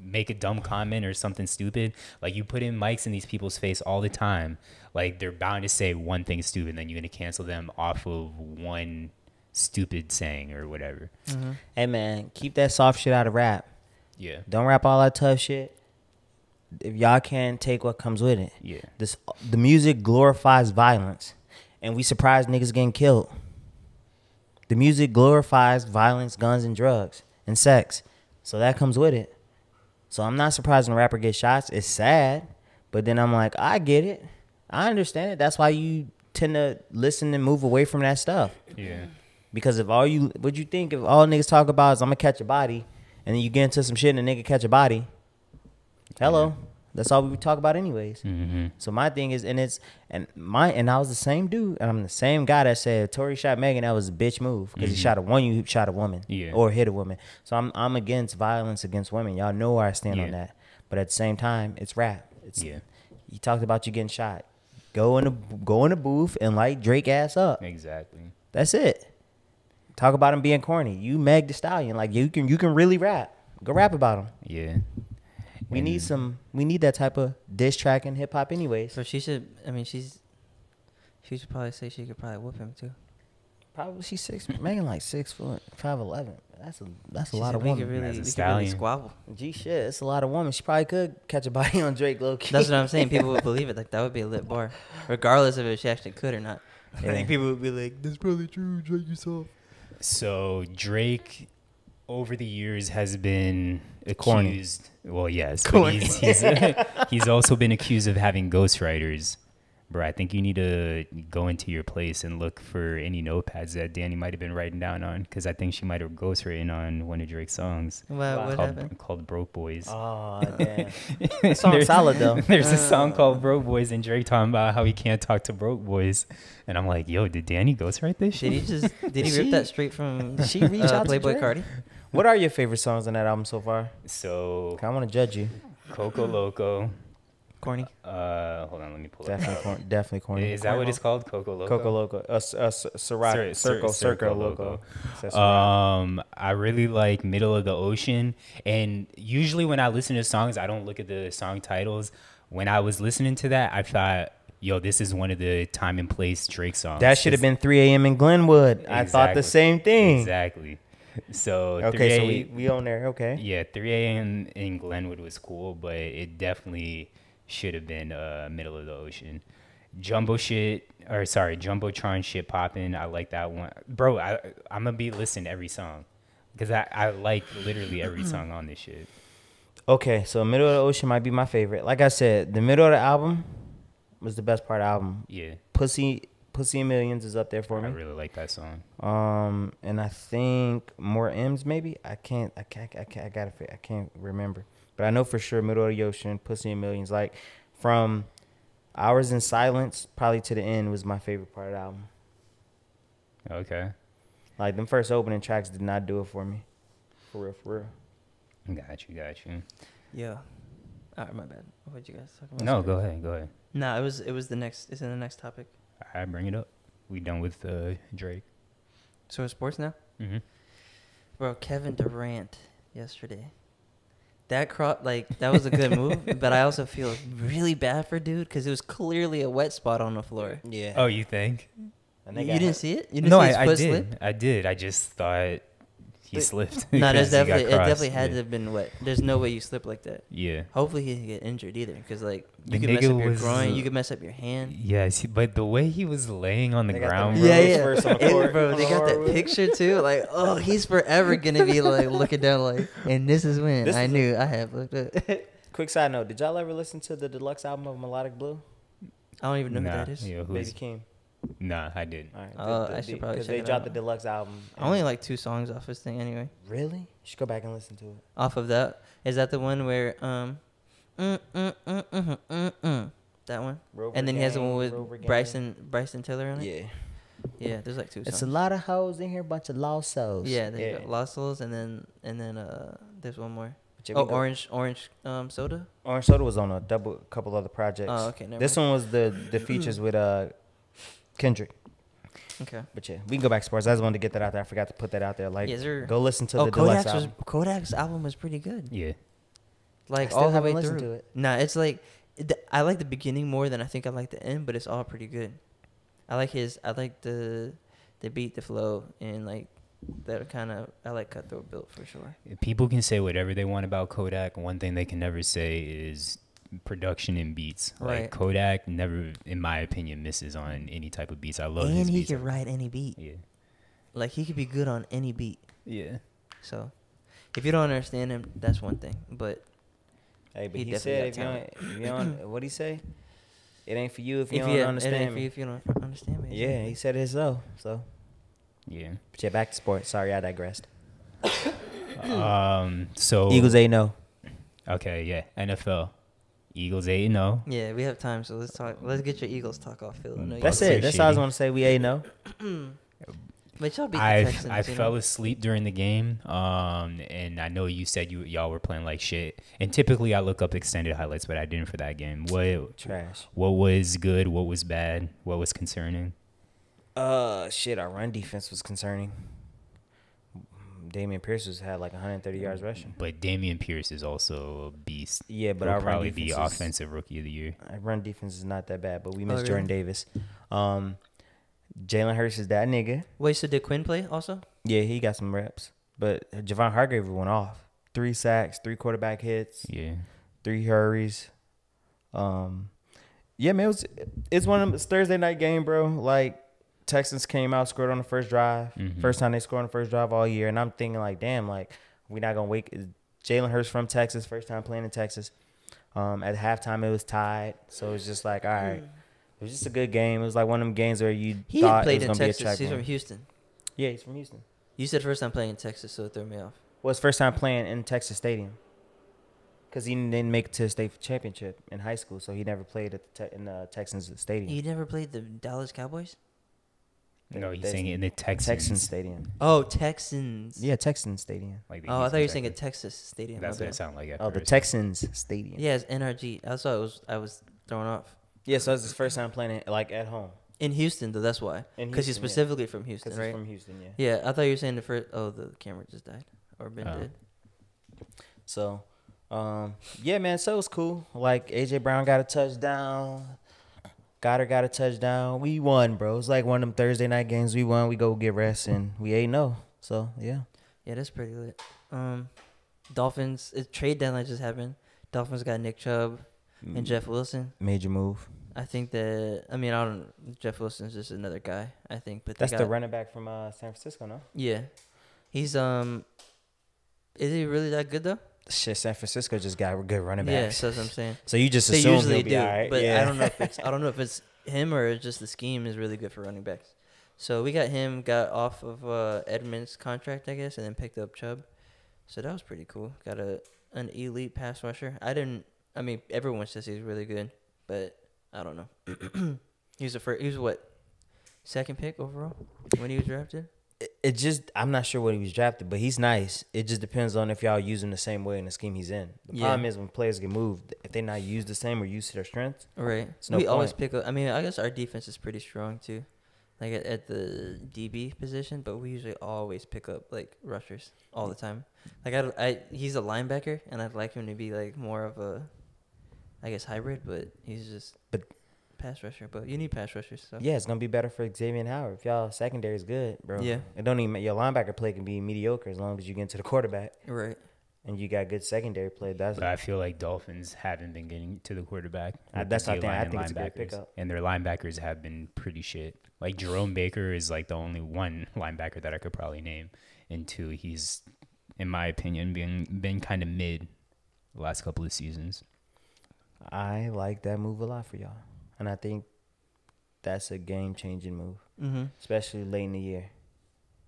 make a dumb comment or something stupid. Like, you put in mics in these people's face all the time. Like, they're bound to say one thing stupid, and then you're gonna cancel them off of one stupid saying or whatever. Mm-hmm. Hey man, keep that soft shit out of rap. Yeah, don't rap all that tough shit. If y'all can take what comes with it. Yeah. This the music glorifies violence, and we surprised niggas getting killed. The music glorifies violence, guns, and drugs, and sex. So that comes with it. So I'm not surprised when a rapper gets shots. It's sad, but then I'm like, I get it. I understand it. That's why you tend to listen and move away from that stuff. Yeah. Because if all you, what you think if all niggas talk about is I'm gonna catch a body, and then you get into some shit and a nigga catch a body. Hello, that's all we talk about anyways. Mm-hmm. So my thing is, and it's and my and I was the same dude, and I'm the same guy that said Tory shot Megan. That was a bitch move because mm-hmm. he shot a one, you shot a woman, yeah. or hit a woman. So I'm I'm against violence against women. Y'all know where I stand yeah. on that. But at the same time, it's rap. It's yeah. You talked about you getting shot. Go in a go in a booth and light Drake ass up. Exactly. That's it. Talk about him being corny. You Meg the Stallion, like you can you can really rap. Go rap about him. Yeah. We need some. We need that type of diss track in hip hop, anyways. So she should. I mean, she's. She should probably say she could probably whoop him too. Probably she's six. Megan like six foot five eleven. That's a that's she a lot of women. Really, that's a we stallion. Could really squabble. Gee shit, it's a lot of women. She probably could catch a body on Drake low key. That's what I'm saying. People would believe it. Like that would be a lit bar, regardless of if she actually could or not. Yeah. I think people would be like, "That's probably true, Drake yourself." So Drake, over the years, has been accused. Well, yes, but he's, he's, he's also been accused of having ghostwriters. Bro, I think you need to go into your place and look for any notepads that Danny might have been writing down on, because I think she might have ghostwritten on one of Drake's songs. Well, wow. What called, happened? Called Broke Boys. Oh, damn. That song's solid, though. There's uh. a song called Broke Boys, and Drake talking about how he can't talk to broke boys. And I'm like, yo, did Danny ghostwrite this shit? Did he just, did he she, rip that straight from she reached uh, out Playboy Cardi? What are your favorite songs on that album so far? So I want to judge you. Coco Loco. Corny. Uh, hold on, let me pull definitely it up. Corn, definitely corny. Is that what it's called? Coco Loco. Coco Loco. Uh, uh, Ciroc, Cir- Circle, Circle Loco. Loco. Um, I really like Middle of the Ocean. And usually when I listen to songs, I don't look at the song titles. When I was listening to that, I thought, yo, this is one of the time and place Drake songs. That should have been three a.m. in Glenwood. Exactly. I thought the same thing. Exactly. So okay, so we we on there. Okay. Yeah, three a.m. in Glenwood was cool, but it definitely should have been uh Middle of the Ocean. Jumbo shit, or sorry, Jumbotron shit popping. I like that one, bro. I I'm gonna be listening to every song because I I like literally every song on this shit. Okay, so Middle of the Ocean might be my favorite. Like I said, the middle of the album was the best part of the album. Yeah, pussy. Pussy and Millions is up there for me. I really like that song. Um, and I think More M's maybe. I can't. I can't. I can't. I gotta. I can't remember. But I know for sure Middle of the Ocean, Pussy and Millions. Like from Hours in Silence, probably to the end was my favorite part of the album. Okay. Like them first opening tracks did not do it for me. For real. For real. Got you. Got you. Yeah. All right. My bad. What you guys talking about? No. Go ahead. Go ahead. No. Nah, it was. It was the next. It's in the next topic. All right, bring it up. We done with uh, Drake. So it's sports now? Mm-hmm. Bro, Kevin Durant yesterday. That cro- like that was a good move, but I also feel really bad for dude because it was clearly a wet spot on the floor. Yeah. Oh, you think? And you didn't hit. see it? You didn't no, see his I, foot I did. Slip? I did. I just thought he but, slipped. No, that's definitely it. Definitely had yeah. to have been wet. There's no way you slip like that. Yeah. Hopefully he didn't get injured either, because like you could mess up your groin, you could mess up your hand. Yes, but the way he was laying on the ground, yeah, yeah, the bro, they got that picture too. Like, oh, he's forever gonna be like looking down, like, and this is when this I is knew a- I have looked up. Quick side note: did y'all ever listen to the deluxe album of Melodic Blue? I don't even know nah. who that is. Yeah, Baby Keem. Nah, I didn't. All right. Oh, the, I should probably check they it dropped out. The deluxe album. I only like two songs off this thing anyway. Really? You should go back and listen to it. Off of that? Is that the one where... um, mm, mm, mm, mm, mm, mm, that one? Rover and then Gang, he has the one with Rover Bryson Gang. Bryson Tiller on it? Yeah. Yeah, there's like two songs. It's a lot of hoes in here, a bunch of lost souls. Yeah, there yeah. you go. Lost souls, and then, and then uh, there's one more. Oh, go. Orange Orange um, Soda? Orange Soda was on a double couple other projects. Oh, okay. Never this mind. One was the, the features with... uh. Kendrick. Okay. But yeah, we can go back to sports. I just wanted to get that out there. I forgot to put that out there. Like, yes, go listen to oh, the Kodak's deluxe album. Was, Kodak's album was pretty good. Yeah. Like, I still all the way through. To it. Nah, it's like, the, I like the beginning more than I think I like the end, but it's all pretty good. I like his, I like the the beat, the flow, and like, that kind of, I like Cutthroat Built for sure. People can say whatever they want about Kodak. One thing they can never say is... production and beats. Right. Like Kodak never, in my opinion, misses on any type of beats. I love and his he beats. Could write any beat. Yeah, like he could be good on any beat. Yeah. So, if you don't understand him, that's one thing. But hey, but he, he said if you, don't, if you don't, what'd he say? It ain't for you if you if don't you, understand it ain't me. For you if you don't understand me. Yeah, he said it himself. So. Yeah. But yeah, back to sports. Sorry, I digressed. um. So Eagles ain't no. Okay. Yeah. N F L. Eagles eight and oh. Yeah, we have time, so let's talk. Let's get your Eagles talk off, Phil. That's it. That's all I was going to say. We eight and oh. But y'all beat the Texans. I fell asleep during the game, um, and I know you said you y'all were playing like shit. And typically, I look up extended highlights, but I didn't for that game. What trash? What was good? What was bad? What was concerning? Uh, shit. Our run defense was concerning. Damian Pierce has had like one hundred thirty yards rushing. But Damian Pierce is also a beast. Yeah, but He'll our probably run be is, offensive rookie of the year. Our run defense is not that bad, but we missed oh, really? Jordan Davis. Um, Jalen Hurts is that nigga. Wait, so did Quinn play also? Yeah, he got some reps. But Javon Hargrave went off. Three sacks, three quarterback hits. Yeah. Three hurries. Um, yeah, man, it was, it's one of them Thursday night game, bro. Like, Texans came out, scored on the first drive. Mm-hmm. First time they scored on the first drive all year. And I'm thinking, like, damn, like, we're not going to wake. Jalen Hurts from Texas, first time playing in Texas. Um, at halftime, it was tied. So it was just like, all right. Mm. It was just a good game. It was like one of them games where you he thought it was going to be a track He's game. From Houston. Yeah, he's from Houston. You said first time playing in Texas, so it threw me off. Well, it's first time playing in Texas Stadium. Because he didn't make it to the state championship in high school, so he never played at the te in the Texans Stadium. You never played the Dallas Cowboys? No, he's saying it in the Texans. Texans Stadium. Oh, Texans. Yeah, Texans Stadium. Like oh, I thought you were saying a Texas Stadium. That's what it sounded like. Oh, the Texans Stadium. Yeah, it's N R G. That's why I was I was thrown off. Yeah, so it's his first time playing it, like at home. In Houston, though, that's why. Because he's specifically yeah. from Houston, right? He's from Houston, yeah. Yeah, I thought you were saying the first. Oh, the camera just died or been oh. dead. So, um, yeah, man. So it was cool. Like A J Brown got a touchdown. Goddard got a touchdown. We won, bro. It's like one of them Thursday night games. We won. We go get rest, and we eight and oh. So, yeah. Yeah, that's pretty lit. Um, Dolphins, it, trade deadline just happened. Dolphins got Nick Chubb and Jeff Wilson. Major move. I think that, I mean, I don't, Jeff Wilson's just another guy, I think. But That's got, the running back from uh, San Francisco, no? Yeah. He's, um, is he really that good, though? Shit, San Francisco just got good running backs. Yeah, that's what I'm saying. So you just they assume usually he'll be do, all right. But yeah. I don't know if it's I don't know if it's him or just the scheme is really good for running backs. So we got him, got off of uh, Edmonds' contract, I guess, and then picked up Chubb. So that was pretty cool. Got a an elite pass rusher. I didn't. I mean, everyone says he's really good, but I don't know. he was a first, he was what second pick overall when he was drafted. It just, I'm not sure what he was drafted, but he's nice. It just depends on if y'all use him the same way in the scheme he's in. The yeah. problem is when players get moved, if they're not used the same or used to their strengths. Right. No we point. Always pick up, I mean, I guess our defense is pretty strong too, like at, at the D B position, but we usually always pick up like rushers all the time. Like I, I he's a linebacker, and I'd like him to be like more of a, I guess, hybrid, but he's just. But pass rusher, but you need pass rushers. So. Yeah, it's gonna be better for Xavier Howard if y'all secondary is good, bro. Yeah, it don't even your linebacker play can be mediocre as long as you get to the quarterback, right? And you got good secondary play. That's but I feel like Dolphins haven't been getting to the quarterback. I, that's not thing. I think it's a good pickup. And their linebackers have been pretty shit. Like Jerome Baker is like the only one linebacker that I could probably name, and two, he's in my opinion been been kind of mid the last couple of seasons. I like that move a lot for y'all. And I think that's a game-changing move, mm-hmm. especially late in the year.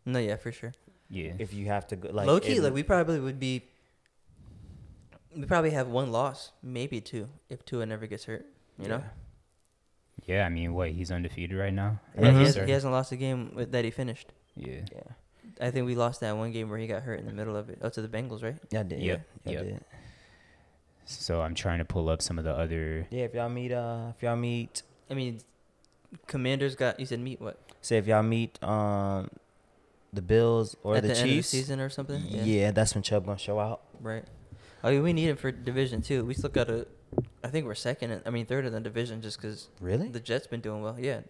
No, yeah, for sure. Yeah. If you have to go, like low key, it, like we probably would be. We probably have one loss, maybe two, if Tua never gets hurt. You yeah. know. Yeah, I mean, what he's undefeated right now. Yeah, mm-hmm. he, has, he hasn't lost a game with, that he finished. Yeah. Yeah. I think we lost that one game where he got hurt in the middle of it. Oh, to the Bengals, right? Yeah, I did. Yep. Yeah, yep. I did. So I'm trying to pull up some of the other. Yeah, if y'all meet, uh, if y'all meet. I mean, Commanders got. You said meet what? Say if y'all meet, um, the Bills or at the, the Chiefs. End of the season or something. Yeah. yeah, that's when Chubb gonna show out. Right. I mean, we need him for division too. We still got a. I think we're second. In, I mean, third in the division just because. Really. The Jets been doing well. Yeah.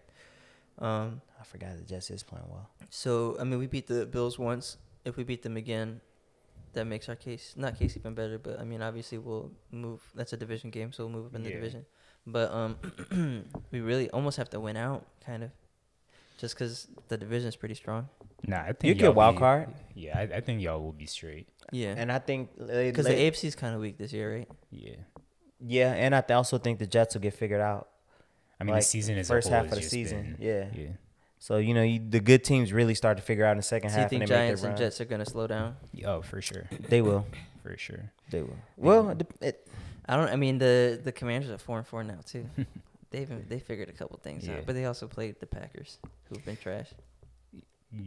Um, I forgot the Jets is playing well. So I mean, we beat the Bills once. If we beat them again, that makes our case not case even better. But I mean, obviously we'll move. That's a division game, so we'll move up in the yeah. division. But um, we really almost have to win out, kind of, just because the division is pretty strong. Nah, I think you get wild be, card. Yeah, I, I think y'all will be straight. Yeah, and I think because the A F C is kind of weak this year, right? Yeah. Yeah, and I th- also think the Jets will get figured out. I mean, like the season is first half of the season. Been, yeah. yeah. So, you know, you, the good teams really start to figure out in the second so half. Do you think and Giants and Jets are going to slow down? Oh, for sure. They will. For sure. They will. Well, it, it, I don't. I mean, the, the Commanders are four and four now, too. They've they figured a couple things yeah. out, but they also played the Packers, who've been trash.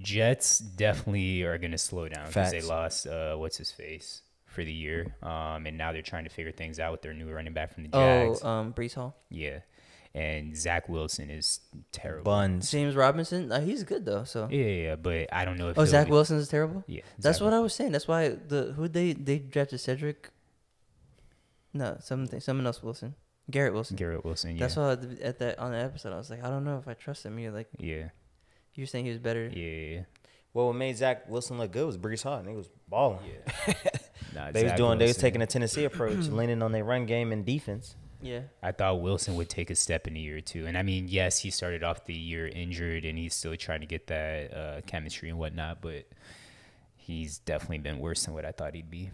Jets definitely are going to slow down because they lost, uh, what's his face, for the year. Um, and now they're trying to figure things out with their new running back from the Jags. Oh, um, Breece Hall? Yeah. And Zach Wilson is terrible. Buns. James Robinson, uh, he's good though. So yeah, yeah, but I don't know if. Oh, Zach Wilson is terrible. Yeah, that's Zach what Wilson. I was saying. That's why the who they they drafted Cedric. No, something someone else Wilson, Garrett Wilson. Garrett Wilson. Yeah. That's why I, at that on the episode I was like, I don't know if I trust him. You're like, yeah. You're saying he was better. Yeah. yeah. Well, what made Zach Wilson look good was Breece Hall, and he was balling. Yeah. nah, they Zach was doing. Wilson. They was taking a Tennessee approach, leaning on their run game and defense. Yeah, I thought Wilson would take a step in a year or two. And, I mean, yes, he started off the year injured, and he's still trying to get that uh, chemistry and whatnot, but he's definitely been worse than what I thought he'd be.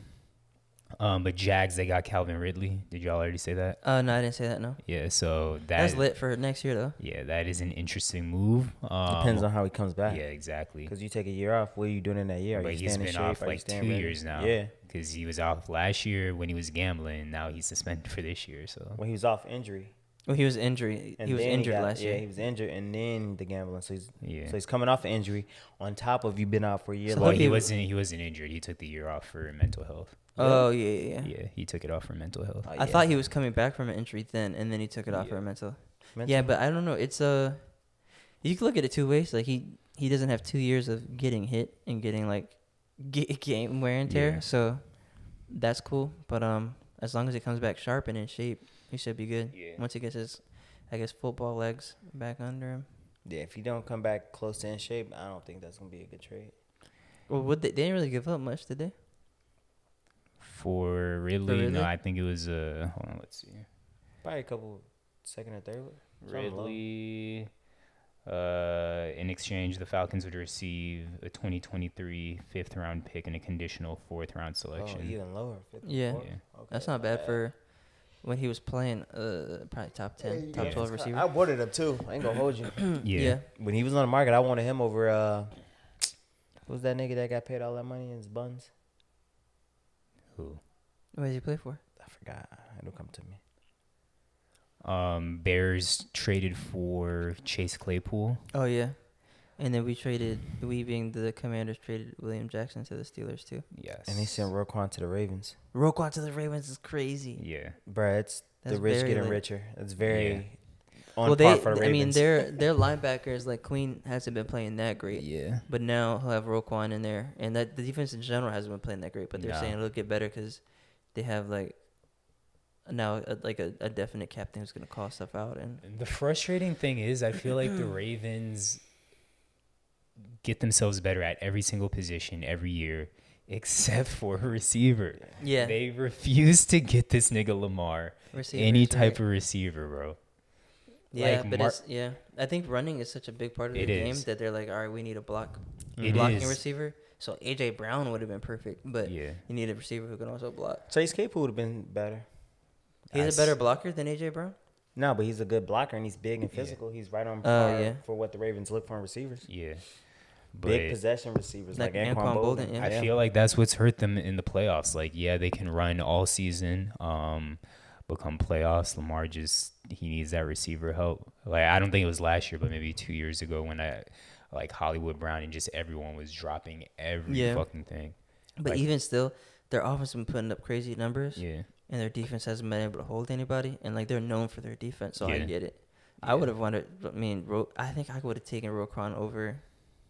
Um, but Jags, they got Calvin Ridley. Did y'all already say that? Uh, no, I didn't say that, no. Yeah, so that, that's lit for next year, though. Yeah, that is an interesting move. Um, Depends on how he comes back. Yeah, exactly. Because you take a year off, what are you doing in that year? Are but he's been off like two ready? years now. Yeah. Because he was off last year when he was gambling, and now he's suspended for this year. So well, he was off injury. Well, he was injury. And he was injured he got, last yeah, year. Yeah, he was injured, and then the gambling. So he's yeah. so he's coming off the injury. On top of you been out for a year. So well, he wasn't. He wasn't injured. He took the year off for mental health. Oh yeah, yeah, yeah. Yeah, he took it off for mental health. Oh, yeah. I thought he was coming back from an injury then, and then he took it off yeah. for mental. mental. Yeah, but I don't know. It's uh, you can look at it two ways. Like he he doesn't have two years of getting hit and getting like get, game wear and tear. Yeah. So that's cool. But um, as long as he comes back sharp and in shape. He should be good yeah. once he gets his, I guess, football legs back under him. Yeah, if he don't come back close to in shape, I don't think that's going to be a good trade. Well, would they, they didn't really give up much, did they? For Ridley, For Ridley? No, I think it was, uh, hold on, let's see. Probably a couple, second or third. Ridley, uh, in exchange, the Falcons would receive a twenty twenty-three fifth-round pick and a conditional fourth-round selection. Oh, even lower. Fifth yeah. yeah. Okay, that's not bad, bad. for... When he was playing, uh, probably top ten, yeah, top yeah. twelve receiver. I wanted him too. I ain't gonna hold you. yeah. yeah. When he was on the market, I wanted him over. Uh, who was that nigga that got paid all that money in his buns? Who? What did he play for? I forgot. It'll come to me. Um, Bears traded for Chase Claypool. Oh yeah, and then we traded. We being the Commanders traded William Jackson to the Steelers too. Yes. And they sent Roquan to the Ravens. Roquan to the Ravens is crazy. Yeah, bro, it's That's the rich getting like, richer. It's very yeah. on well, par they, for the Ravens. I mean, their their linebackers like Queen hasn't been playing that great. Yeah, but now he'll have Roquan in there, and that the defense in general hasn't been playing that great. But they're no. saying it'll get better because they have like now a, like a, a definite captain who's going to call stuff out. And the frustrating thing is, I feel like the Ravens get themselves better at every single position every year. Except for a receiver. Yeah. They refuse to get this nigga Lamar Receivers, any type right. of receiver, bro. Yeah, like but Mar- it's, yeah. I think running is such a big part of the game is. that they're like, all right, we need a block, it blocking is. receiver. So A J Brown would have been perfect, but yeah. you need a receiver who can also block. Chase Claypool would have been better. He's I a better s- blocker than A J Brown? No, but he's a good blocker, and he's big and physical. Yeah. He's right on par uh, yeah. for what the Ravens look for in receivers. Yeah. But big possession receivers like, like Anquan, Anquan Bolden. Bolden yeah. I feel like that's what's hurt them in the playoffs. Like, yeah, they can run all season, um, but come playoffs, Lamar just he needs that receiver help. Like, I don't think it was last year, but maybe two years ago when I like Hollywood Brown and just everyone was dropping every yeah. fucking thing. But like, even still, their offense has been putting up crazy numbers. Yeah. And their defense hasn't been able to hold anybody. And, like, they're known for their defense, so yeah. I get it. Yeah. I would have wanted – I mean, Ro, I think I would have taken Roquan over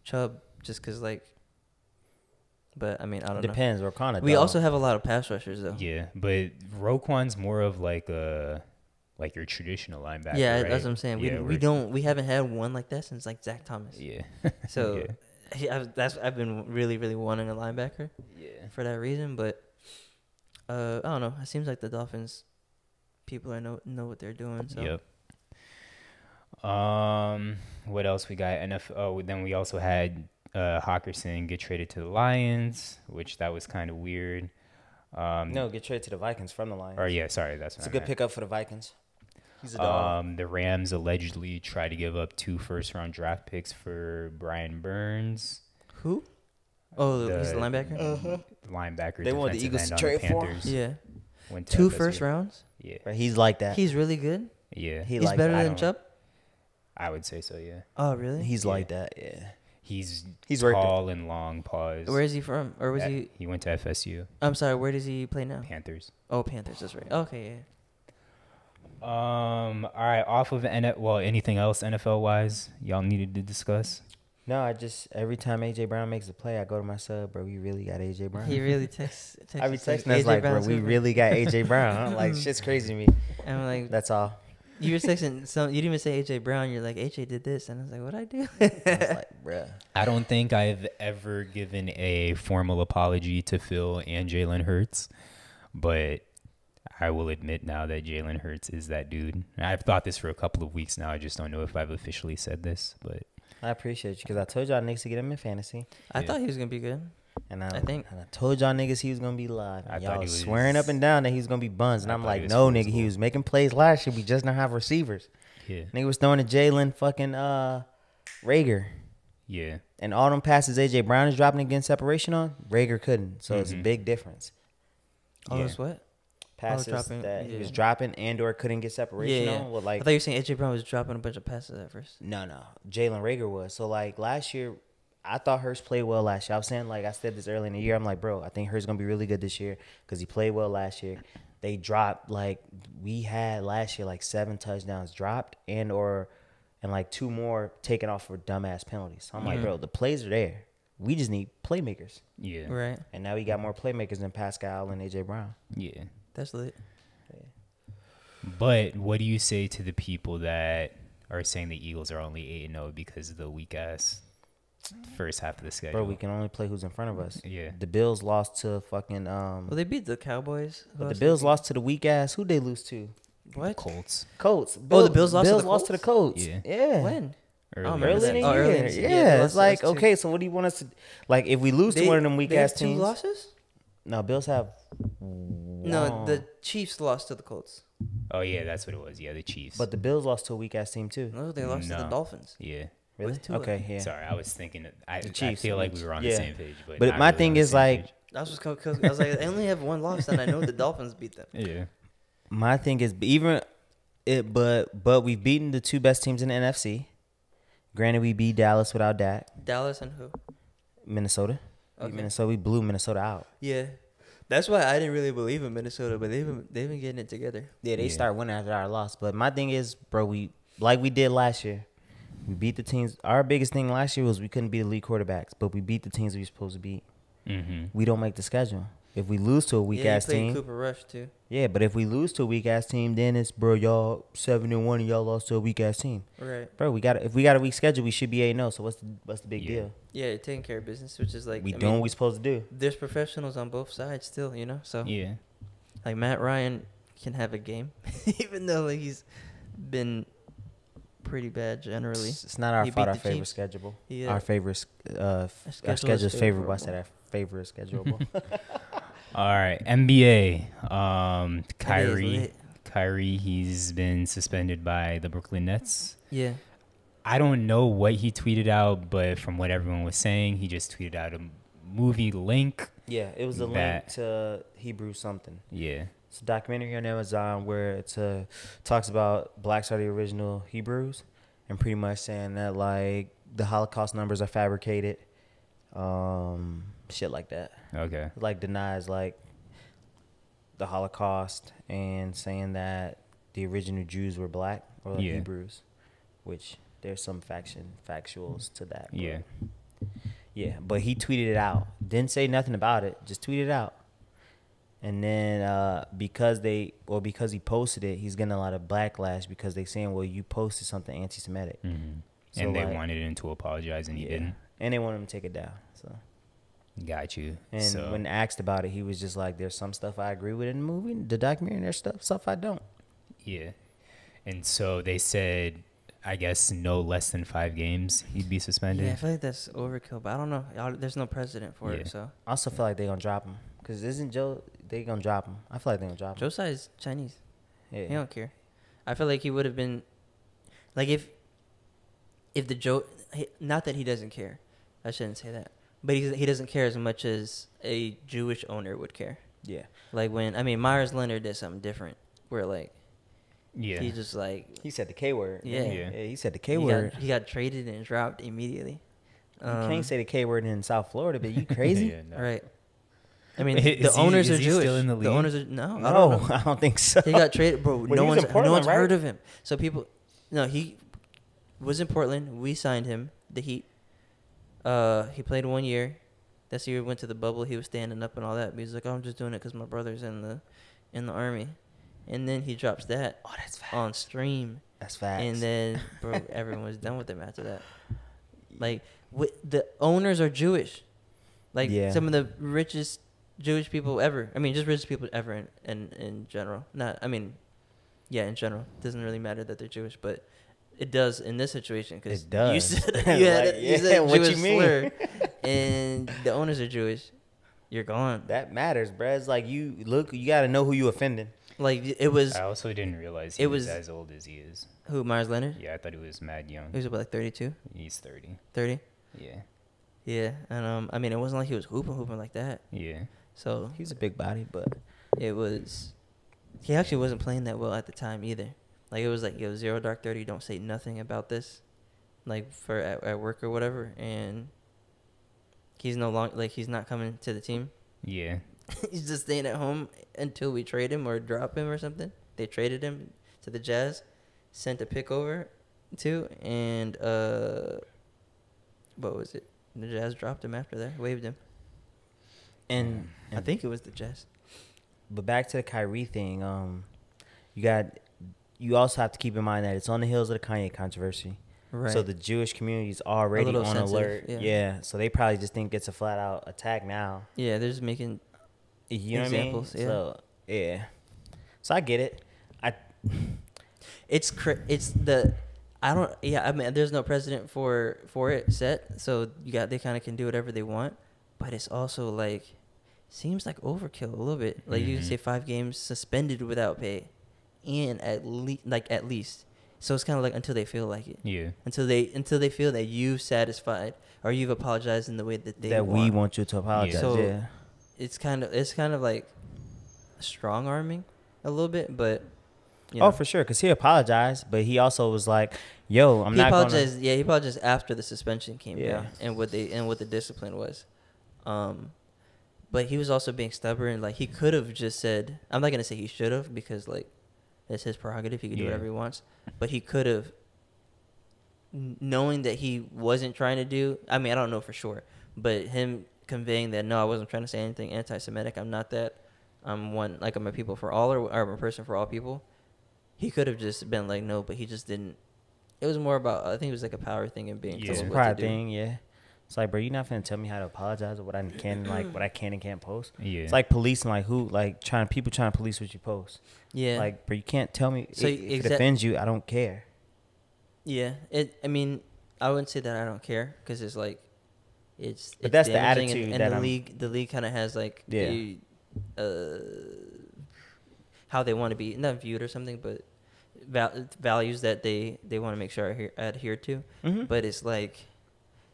Chubb just because, like – but, I mean, I don't Depends. know. Depends. Roquan – We also have a lot of pass rushers, though. Yeah, but Roquan's more of, like, a – like your traditional linebacker, yeah, right? That's what I'm saying. Yeah, we we don't we haven't had one like that since like Zach Thomas. Yeah. So yeah. I've, that's I've been really really wanting a linebacker. Yeah. For that reason, but uh, I don't know. It seems like the Dolphins people I know know what they're doing. So. Yep. Um. What else we got? N F L. Oh, then we also had uh, Hockerson get traded to the Lions, which that was kind of weird. Um, no, get traded to the Vikings from the Lions. Oh yeah, sorry, that's it's a good pickup for the Vikings. Um, the Rams allegedly tried to give up two first-round draft picks for Brian Burns. Who? Oh, the, he's the linebacker? Uh-huh. The linebacker. They wanted the Eagles to trade for him? Yeah. Went two first year. rounds? Yeah. Right, he's like that. He's really good? Yeah. He he's like better that. than Chubb? I would say so, yeah. Oh, really? He's yeah. like that, yeah. He's, he's tall and long, pause. Where is he from? Or was At, he? He went to F S U. I'm sorry, where does he play now? Panthers. Oh, Panthers, that's right. Okay, yeah. Um. All right. Off of N. Well, anything else N F L wise y'all needed to discuss? No, I just every time A J Brown makes a play, I go to my sub, bro. We really got A J Brown. He really texts. Text, I be texting us like, Brown's bro, we really got A J Brown. I'm like, shit's crazy to me. And I'm like, that's all. You were texting some. You didn't even say A J Brown. You're like, A J did this, and I was like, what I do? I was like, bruh. I don't think I've ever given a formal apology to Phil and Jalen Hurts, but. I will admit now that Jalen Hurts is that dude. I've thought this for a couple of weeks now. I just don't know if I've officially said this, but I appreciate you because I told y'all niggas to get him in fantasy. I yeah. thought he was gonna be good, and I, I think and I told y'all niggas he was gonna be live. I y'all was swearing up and down that he was gonna be buns, and I I'm like, no, nigga, cool. He was making plays last year. We just don't have receivers. Yeah, nigga was throwing to Jalen fucking uh, Rager. Yeah, and all them passes A J Brown is dropping against separation on Rager couldn't, so mm-hmm. it's a big difference. Oh, yeah. It's what? Passes dropping, that yeah. he was dropping and or couldn't get separation yeah, yeah. on. Well, like, I thought you were saying A J Brown was dropping a bunch of passes at first. No, no. Jalen Rager was. So, like, last year, I thought Hurts played well last year. I was saying, like, I said this early in the year. I'm like, bro, I think Hurts going to be really good this year because he played well last year. They dropped, like, we had last year, like, seven touchdowns dropped and or, and, like, two more taken off for dumbass penalties. So I'm mm-hmm. like, bro, the plays are there. We just need playmakers. Yeah. Right. And now we got more playmakers than Pascal and A J Brown. Yeah. That's lit. But what do you say to the people that are saying the Eagles are only eight and oh because of the weak-ass first half of the schedule? Bro, we can only play who's in front of us. Yeah. The Bills lost to fucking... Um, well, they beat the Cowboys. But the Bills lost to the weak-ass. Who'd they lose to? What? The Colts. Colts. Bill, oh, the Bills lost Bills to the Colts? lost to the Colts. Yeah. yeah. When? Early in the year. Yeah. yeah. It's like, okay, two. so what do you want us to... Like, if we lose they, to one of them weak-ass teams... two losses? No, Bills have... No, the Chiefs lost to the Colts. Oh, yeah, that's what it was. Yeah, the Chiefs. But the Bills lost to a weak-ass team, too. No, they lost no. to the Dolphins. Yeah. Really? Okay, yeah. Sorry, I was thinking... I, the Chiefs, I feel like we were on yeah. the same page. But, but my really thing is, like... Page. I was just cause I was like, I only have one loss, and I know the Dolphins beat them. Yeah. My thing is, even... it, But but we've beaten the two best teams in the N F C. Granted, we beat Dallas without Dak. Dallas and who? Minnesota. Okay. Minnesota. We blew Minnesota out. Yeah. That's why I didn't really believe in Minnesota, but they've been, they've been getting it together. Yeah, they yeah. start winning after our loss. But my thing is, bro, we like we did last year. We beat the teams. Our biggest thing last year was we couldn't be the lead quarterbacks, but we beat the teams we were supposed to beat. Mm-hmm. We don't make the schedule. If we lose to a weak-ass yeah, team. Yeah, Cooper Rush, too. Yeah, but if we lose to a weak-ass team, then it's, bro, y'all seven and one and y'all lost to a weak-ass team. Right. Bro, we got if we got a weak schedule, we should be eight and oh, so what's the, what's the big yeah. deal? Yeah, taking care of business, which is like. We I doing mean, what we supposed to do. There's professionals on both sides still, you know? So yeah. Like, Matt Ryan can have a game, even though like, he's been pretty bad generally. It's, it's not our he fault, our favorite Chiefs. Schedule. Yeah. Our favorite uh, schedule our schedule's is favorable. favorable. I said our favorite is scheduleable. All right, N B A. Um, Kyrie, Kyrie, he's been suspended by the Brooklyn Nets. Yeah. I don't know what he tweeted out, but from what everyone was saying, he just tweeted out a movie link. Yeah, it was a link to Hebrew something. Yeah. It's a documentary on Amazon where it uh, talks about blacks are the original Hebrews and pretty much saying that, like, the Holocaust numbers are fabricated, um, shit like that. Okay. Like, denies, like, the Holocaust and saying that the original Jews were black or yeah. Hebrews, which there's some faction factuals to that. But, yeah. Yeah, but he tweeted it out. Didn't say nothing about it. Just tweeted it out. And then uh, because they or because he posted it, he's getting a lot of backlash because they saying, well, you posted something anti-Semitic. Mm-hmm. So and they like, wanted him to apologize, and he yeah. didn't. And they wanted him to take it down. So. Got you. And so. When asked about it, he was just like, there's some stuff I agree with in the movie, the documentary, and there's stuff, stuff I don't. Yeah. And so they said, I guess, no less than five games he'd be suspended. Yeah, I feel like that's overkill, but I don't know. There's no precedent for yeah. it. So. I also yeah. feel like they're going to drop him because isn't Joe, they're going to drop him. I feel like they're going to drop him. Josiah is Chinese. Yeah. He don't care. I feel like he would have been, like if, if the Joe, not that he doesn't care. I shouldn't say that. But he's, he doesn't care as much as a Jewish owner would care. Yeah. Like when, I mean, Myers Leonard did something different where, like, yeah. he just, like. He said the K word. Yeah. yeah. yeah he said the K he word. Got, he got traded and dropped immediately. You um, can't say the K word in South Florida, but you crazy? yeah, no. Right. I mean, is the he, owners is are he Jewish. Still in the league? The owners are, no. No, I don't, I don't think so. He got traded, bro. Well, no one's, Portland, no one's right? heard of him. So people, no, he was in Portland. We signed him, the Heat. Uh, he played one year. That's year he went to the bubble. He was standing up and all that. But he's like, oh, I'm just doing it because my brother's in the in the army. And then he drops that oh, that's on stream. That's facts. And then, bro, everyone was done with him after that. Like, w the owners are Jewish. Like, yeah. some of the richest Jewish people ever. I mean, just richest people ever in, in, in general. Not, I mean, yeah, in general. It doesn't really matter that they're Jewish, but... It does in this situation because it does. You said you had like, a, you yeah, said what Jewish you mean? Slur, and the owners are Jewish. You're gone. That matters, bruh. It's like you look. You got to know who you offending. Like it was. I also didn't realize he it was, was as old as he is. Who, Myers Leonard? Yeah, I thought he was mad young. He was about like thirty-two. He's thirty. Thirty. Yeah. Yeah, and um, I mean, it wasn't like he was hooping, hooping like that. Yeah. So he's a big body, but it was. He actually wasn't playing that well at the time either. Like, it was like, yo, zero dark thirty, don't say nothing about this, like, for at, at work or whatever. And he's no longer, like, he's not coming to the team. Yeah. He's just staying at home until we trade him or drop him or something. They traded him to the Jazz, sent a pick over, too, and, uh, what was it? The Jazz dropped him after that, waived him. And, and I think it was the Jazz. But back to the Kyrie thing, um, you got... You also have to keep in mind that it's on the heels of the Kanye controversy. Right. So the Jewish community is already on sensitive. alert. Yeah. yeah. So they probably just think it's a flat out attack now. Yeah, they're just making you know examples. What I mean? Yeah. So yeah. So I get it. I It's cr it's the I don't yeah, I mean there's no precedent for for it set. So you got they kind of can do whatever they want, but it's also like seems like overkill a little bit. Like mm-hmm. you can say five games suspended without pay. In at least, like at least, so it's kind of like until they feel like it. Yeah. Until they until they feel that you've satisfied or you've apologized in the way that they that want. we want you to apologize. Yeah. So yeah. it's kind of it's kind of like strong arming a little bit, but you know. Oh for sure, because he apologized, but he also was like, "Yo, I'm he not." He apologized. Gonna... Yeah, he apologized after the suspension came yeah. down and what they and what the discipline was. Um, but he was also being stubborn. Like he could have just said, "I'm not gonna say he should have," because like. That's his prerogative. He could yeah. do whatever he wants. But he could have, knowing that he wasn't trying to do, I mean, I don't know for sure, but him conveying that, no, I wasn't trying to say anything anti-Semitic. I'm not that. I'm one, like I'm a people for all, or, or I'm a person for all people. He could have just been like, no, but he just didn't. It was more about, I think it was like a power thing and being yeah. told what to do. It's a pride thing, yeah. It's like, bro, you're not finna tell me how to apologize or what I can, like, what I can and can't post. Yeah. It's like policing, like who, like trying people trying to police what you post. Yeah. Like, bro, you can't tell me so if, if it offends you. I don't care. Yeah. It. I mean, I wouldn't say that I don't care because it's like, it's. But it's that's the attitude and, and that the I'm, league. The league kind of has like. Yeah. A, uh, how they want to be, not viewed or something, but val values that they, they want to make sure are adhered to. Mm-hmm. But it's like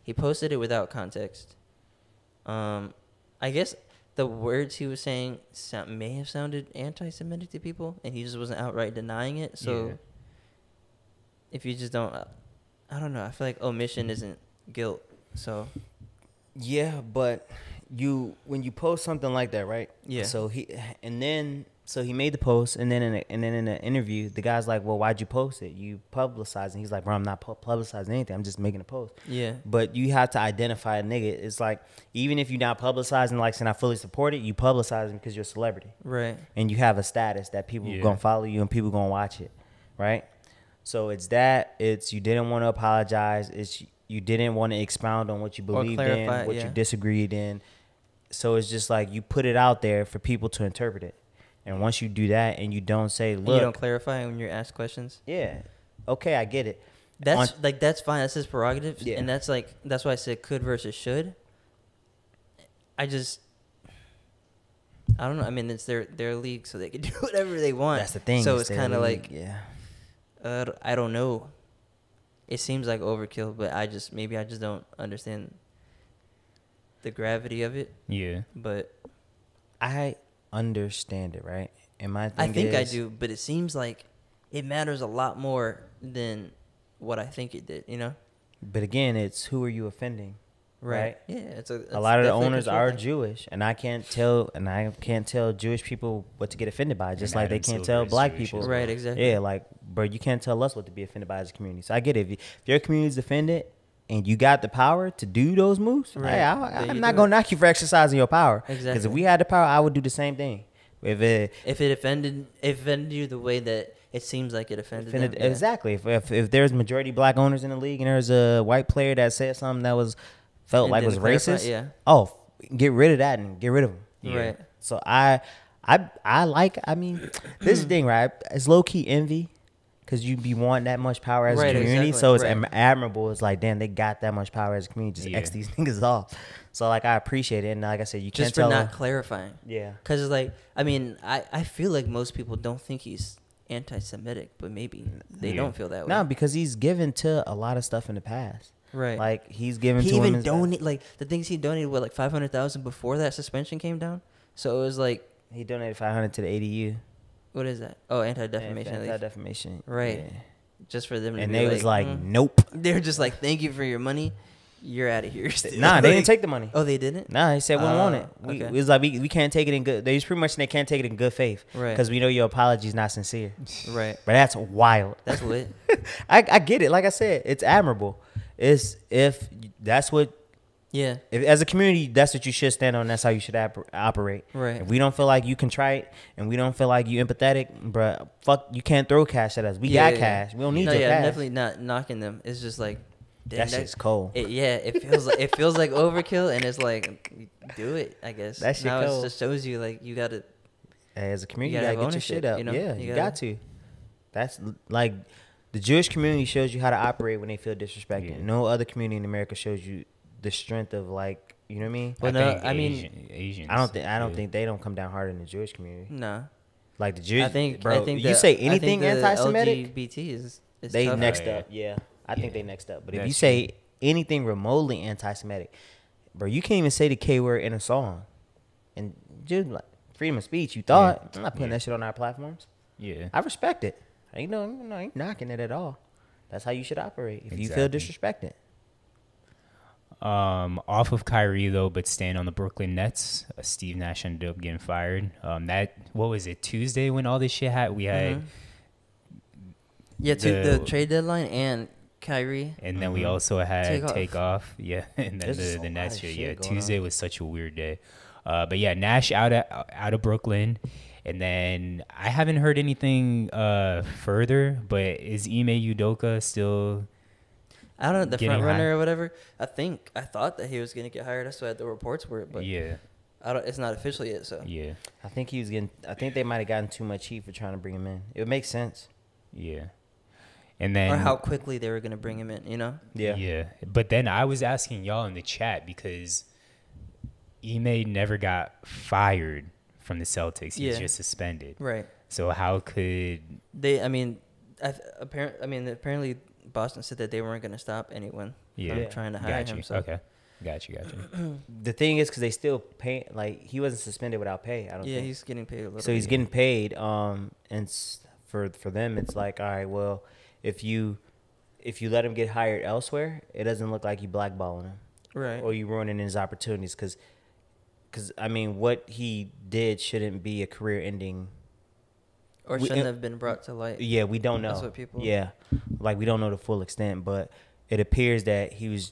he posted it without context. Um, I guess the words he was saying sound, may have sounded anti-Semitic to people, and he just wasn't outright denying it. So yeah. if you just don't, I don't know. I feel like omission isn't guilt. So yeah, but you when you post something like that, right? Yeah. So he and then so he made the post, and then in a, and then in an interview, the guy's like, "Well, why'd you post it? You publicizing?" He's like, "Bro, I'm not pu publicizing anything. I'm just making a post." Yeah. But you have to identify a nigga. It's like even if you're not publicizing, like saying I fully support it, you publicizing because you're a celebrity, right? And you have a status that people yeah. gonna follow you and people gonna watch it, right? So it's that. It's you didn't want to apologize. It's you didn't want to expound on what you believed in, what yeah. you disagreed in. So it's just like you put it out there for people to interpret it. And once you do that and you don't say, look. And you don't clarify when you're asked questions? Yeah. Okay, I get it. That's on, like that's fine. That's his prerogative. Yeah. And that's like that's why I said could versus should. I just I don't know. I mean, it's their their league, so they can do whatever they want. That's the thing. So it's, it's kind of like yeah. Uh, I don't know. It seems like overkill, but I just maybe I just don't understand the gravity of it. Yeah, but I understand it, right? And my thing I think is, I do, but it seems like it matters a lot more than what I think it did. You know. But again, it's who are you offending, right? right? Yeah, it's a, it's a lot of the owners are thing. Jewish, and I can't tell, and I can't tell Jewish people what to get offended by, just and like they can't tell black Jewish people, right? Exactly. Yeah, like. Bro, you can't tell us what to be offended by as a community. So I get it. If, you, if your community's offended and you got the power to do those moves, right. hey, I, I'm not going to knock you for exercising your power. Exactly. Because if we had the power, I would do the same thing. If it, if it offended if offended you the way that it seems like it offended, offended them, yeah. Exactly. If, if, if there's majority black owners in the league and there's a white player that said something that was felt and like was clarify, racist, yeah. oh, get rid of that and get rid of them. Yeah. Right. So I, I, I like, I mean, this is the thing, right? It's low-key envy. Because you'd be wanting that much power as right, a community. Exactly. So it's right. admirable. It's like, damn, they got that much power as a community. Just yeah. X these niggas off. So, like, I appreciate it. And like I said, you can't Just for tell not them. clarifying. Yeah. Because it's like, I mean, I, I feel like most people don't think he's anti-Semitic. But maybe they yeah. don't feel that way. No, because he's given to a lot of stuff in the past. Right. Like, he's given he to even donated, like, the things he donated, what, like five hundred thousand dollars before that suspension came down? So it was like. He donated five hundred thousand dollars to the A D U. What is that? Oh, anti-defamation. Anti-defamation. Right. Yeah. Just for them to And they like, was like, mm. nope. They were just like, thank you for your money. You're out of here. Nah, like, they didn't take the money. Oh, they didn't? Nah, they said we don't uh, want it. We, okay. It was like, we, we can't take it in good. They was pretty much saying they can't take it in good faith. Right. Because we know your apology is not sincere. Right. But that's wild. That's lit. I, I get it. Like I said, it's admirable. It's if that's what. Yeah. If, as a community, that's what you should stand on. That's how you should operate. Right. If we don't feel like you contrite and we don't feel like you empathetic, bruh, fuck, you can't throw cash at us. We yeah, got yeah, cash. Yeah. We don't need no, your yeah, cash. I'm definitely not knocking them. It's just like. That shit's cold. It, yeah, it feels, like, it feels like overkill, and it's like, do it, I guess. That shit now cold. It just shows you, like, you got to. As a community, you got to get your shit up. You know? Yeah, you, you gotta, got to. That's like. The Jewish community shows you how to operate when they feel disrespected. Yeah. No other community in America shows you. The strength of like you know what I mean. Well, I, no, I Asian, mean Asians. I don't think I don't yeah. think they don't come down harder in the Jewish community. No, like the Jewish. I think bro, I think you the, say anything anti-Semitic. L G B T is, is they tough. next oh, yeah. up. Yeah, I yeah. think they next up. But That's if you say true. anything remotely anti-Semitic, bro, you can't even say the K word in a song. And dude, like freedom of speech. You thought yeah. I'm not putting yeah. that shit on our platforms. Yeah, I respect it. I ain't no, no, I ain't knocking it at all. That's how you should operate. If exactly. you feel disrespected. Um, off of Kyrie though, but staying on the Brooklyn Nets, uh, Steve Nash ended up getting fired. Um, that what was it Tuesday when all this shit had we had, mm-hmm. yeah, to the, the trade deadline and Kyrie, and mm-hmm. then we also had Takeoff. Takeoff. Yeah, and then There's the, the Nets. Yeah, Tuesday on. was such a weird day, uh, but yeah, Nash out of out of Brooklyn, and then I haven't heard anything uh further. But is Ime Udoka still? I don't know, the front runner high. or whatever. I think I thought that he was going to get hired. That's what the reports were, but yeah, I don't. It's not official yet. So yeah, I think he was getting. I think they might have gotten too much heat for trying to bring him in. It would make sense. Yeah, and then or how quickly they were going to bring him in. You know. Yeah. Yeah, but then I was asking y'all in the chat because Ime never got fired from the Celtics. He's yeah. just suspended. Right. So how could they? I mean, I apparently, I mean, apparently Boston said that they weren't going to stop anyone yeah. from trying to hire gotcha. him. So. Okay. Gotcha, gotcha. The thing is, because they still pay, like, he wasn't suspended without pay, I don't yeah, think. Yeah, he's getting paid a little bit. So he's getting paid, um, and for for them, it's like, all right, well, if you if you let him get hired elsewhere, it doesn't look like you blackballing him. Right. Or you ruining his opportunities, because, I mean, what he did shouldn't be a career-ending. Or shouldn't we, have been brought to light. Yeah, we don't know. That's what people. Yeah, like, we don't know the full extent, but it appears that he was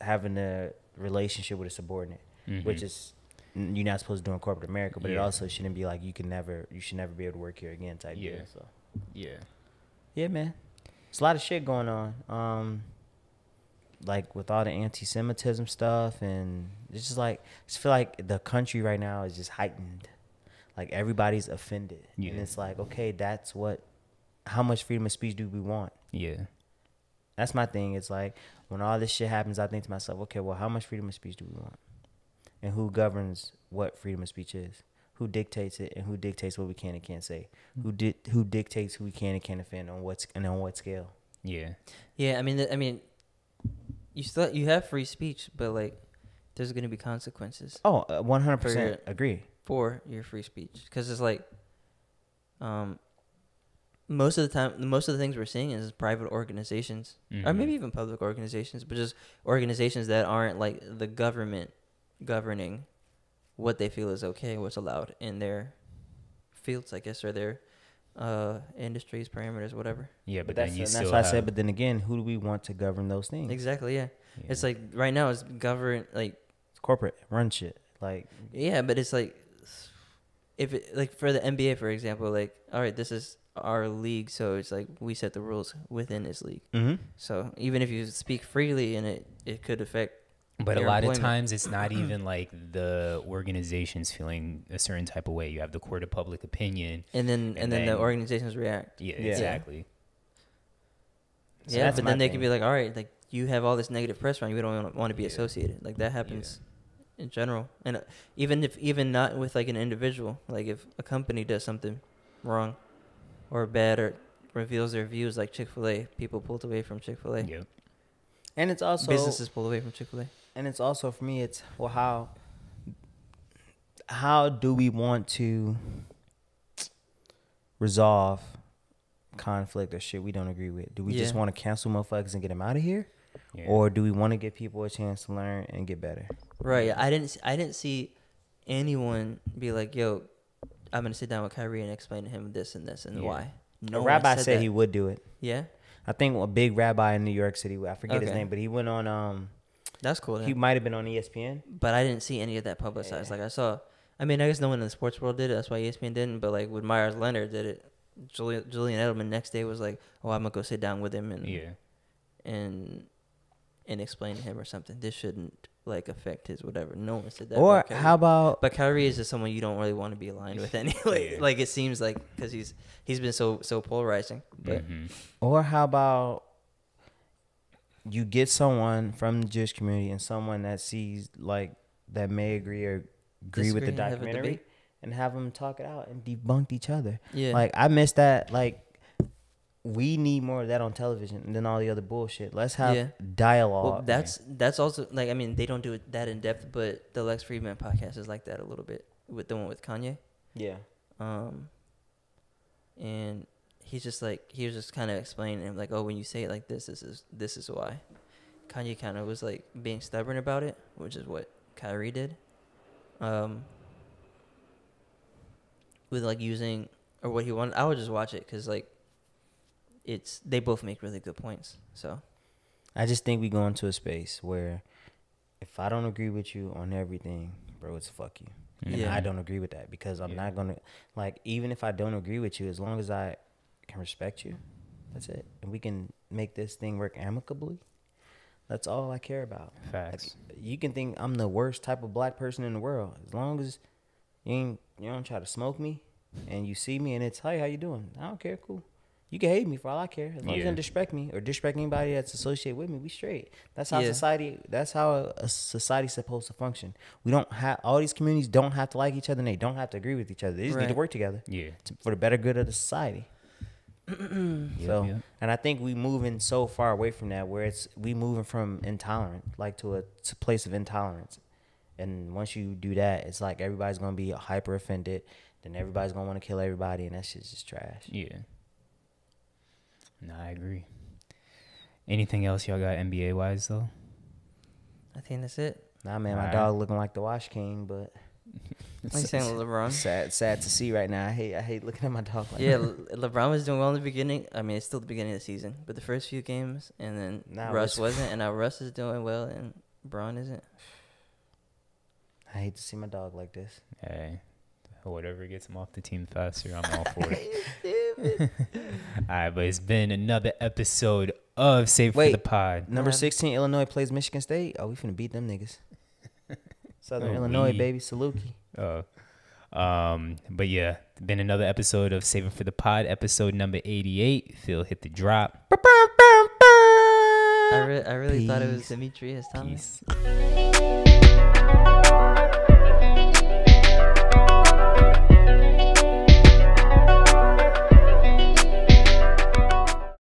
having a relationship with a subordinate, mm-hmm. which is, you're not supposed to do in corporate America, but yeah. it also shouldn't be like, you can never, you should never be able to work here again type yeah. deal. So. Yeah. Yeah, man. It's a lot of shit going on. Um, like, with all the anti-Semitism stuff, and it's just like, I just feel like the country right now is just heightened. Like, everybody's offended. Yeah. And it's like, okay, that's what, how much freedom of speech do we want? Yeah. That's my thing. It's like, when all this shit happens, I think to myself, okay, well, how much freedom of speech do we want? And who governs what freedom of speech is? Who dictates it, and who dictates what we can and can't say? Who di- who dictates who we can and can't offend on what's and on what scale? Yeah. Yeah, I mean, I mean, you still you have free speech, but, like, there's going to be consequences. Oh, uh, one hundred percent for, agree. For your free speech. Because it's like, um, most of the time, most of the things we're seeing is private organizations, mm-hmm. or maybe even public organizations, but just organizations that aren't, like, the government governing what they feel is okay, what's allowed in their fields, I guess, or their uh, industries, parameters, whatever. Yeah, but, but that's, then you that's still what have... I said. But then again, who do we want to govern those things? Exactly. Yeah, yeah. It's like right now it's govern like it's corporate run shit. Like yeah, but it's like if it, like for the N B A, for example, like all right, this is our league, so it's like we set the rules within this league. Mm-hmm. So even if you speak freely in it, it could affect. But a lot employment. Of times, it's not even like the organization's feeling a certain type of way. You have the court of public opinion, and then and, and then, then the organizations react. Yeah, yeah. exactly. So yeah, but then they thing. Can be like, all right, like you have all this negative press around you. We don't want to be yeah. associated. Like that happens yeah. in general, and uh, even if even not with like an individual, like if a company does something wrong. Or bad, or reveals their views, like Chick-fil-A. People pulled away from Chick-fil-A. Yep. And it's also... Businesses pulled away from Chick-fil-A. And it's also, for me, it's, well, how... How do we want to resolve conflict or shit we don't agree with? Do we yeah. just want to cancel motherfuckers and get them out of here? Yeah. Or do we want to give people a chance to learn and get better? Right. I didn't, I didn't see anyone be like, yo... I'm going to sit down with Kyrie and explain to him this and this and yeah. why. No, a rabbi said, said he would do it. Yeah? I think a big rabbi in New York City, I forget okay. his name, but he went on... Um, That's cool. Then. He might have been on E S P N. But I didn't see any of that publicized. Yeah. Like, I saw... I mean, I guess no one in the sports world did it. That's why E S P N didn't. But, like, when Myers Leonard did it, Julian, Julian Edelman next day was like, oh, I'm going to go sit down with him and, yeah. and, and explain to him or something. This shouldn't... like affect his whatever. No one said that. Or how about? But Kyrie is just someone you don't really want to be aligned with anyway. Yeah. Like it seems like because he's he's been so so polarizing. But. Mm-hmm. Or how about you get someone from the Jewish community and someone that sees like that may agree or agree Disagree with the documentary have and have them talk it out and debunk each other. Yeah. Like I miss that. Like we need more of that on television than all the other bullshit. Let's have yeah. dialogue. Well, that's man. That's also like I mean they don't do it that in depth, but the Lex Fridman podcast is like that a little bit with the one with Kanye. Yeah. Um. And he's just like he was just kind of explaining him like oh when you say it like this this is this is why. Kanye kind of was like being stubborn about it, which is what Kyrie did. Um. With like using or what he wanted, I would just watch it because like. It's they both make really good points. So, I just think we go into a space where if I don't agree with you on everything, bro, it's fuck you. And yeah. I don't agree with that because I'm yeah. not gonna like even if I don't agree with you, as long as I can respect you, that's it. And we can make this thing work amicably. That's all I care about. Facts. Like, you can think I'm the worst type of black person in the world as long as you ain't you don't try to smoke me and you see me and it's hey how you doing? I don't care, cool. You can hate me for all I care. As long yeah. as you don't disrespect me or disrespect anybody that's associated with me, we straight. That's how yeah. society. That's how a society's supposed to function. We don't have all these communities don't have to like each other and they don't have to agree with each other. They just right. need to work together. Yeah, to, for the better good of the society. yeah, so, yeah. and I think we moving so far away from that, where it's we moving from intolerant like to a to place of intolerance. And once you do that, it's like everybody's gonna be hyper offended. Then everybody's gonna want to kill everybody, and that shit's just trash. Yeah. No, I agree. Anything else y'all got N B A wise though? I think that's it. Nah, man, all my right. dog looking like the Wash King, but what are you saying, LeBron? Sad, sad to see right now. I hate, I hate looking at my dog. Like yeah, that. LeBron was doing well in the beginning. I mean, it's still the beginning of the season, but the first few games, and then nah, Russ wasn't, and now Russ is doing well, and LeBron isn't. I hate to see my dog like this. Hey, whatever gets him off the team faster, I'm all for it. All right, but it's been another episode of Save Wait, for the Pod. Number sixteen, Illinois plays Michigan State. Oh, we finna beat them niggas. Southern oh, Illinois, we. baby. Saluki. Oh. Um, but yeah, been another episode of Saving for the Pod, episode number eighty-eight. Phil hit the drop. I, re I really Peace. thought it was Demaryius Thomas. Peace.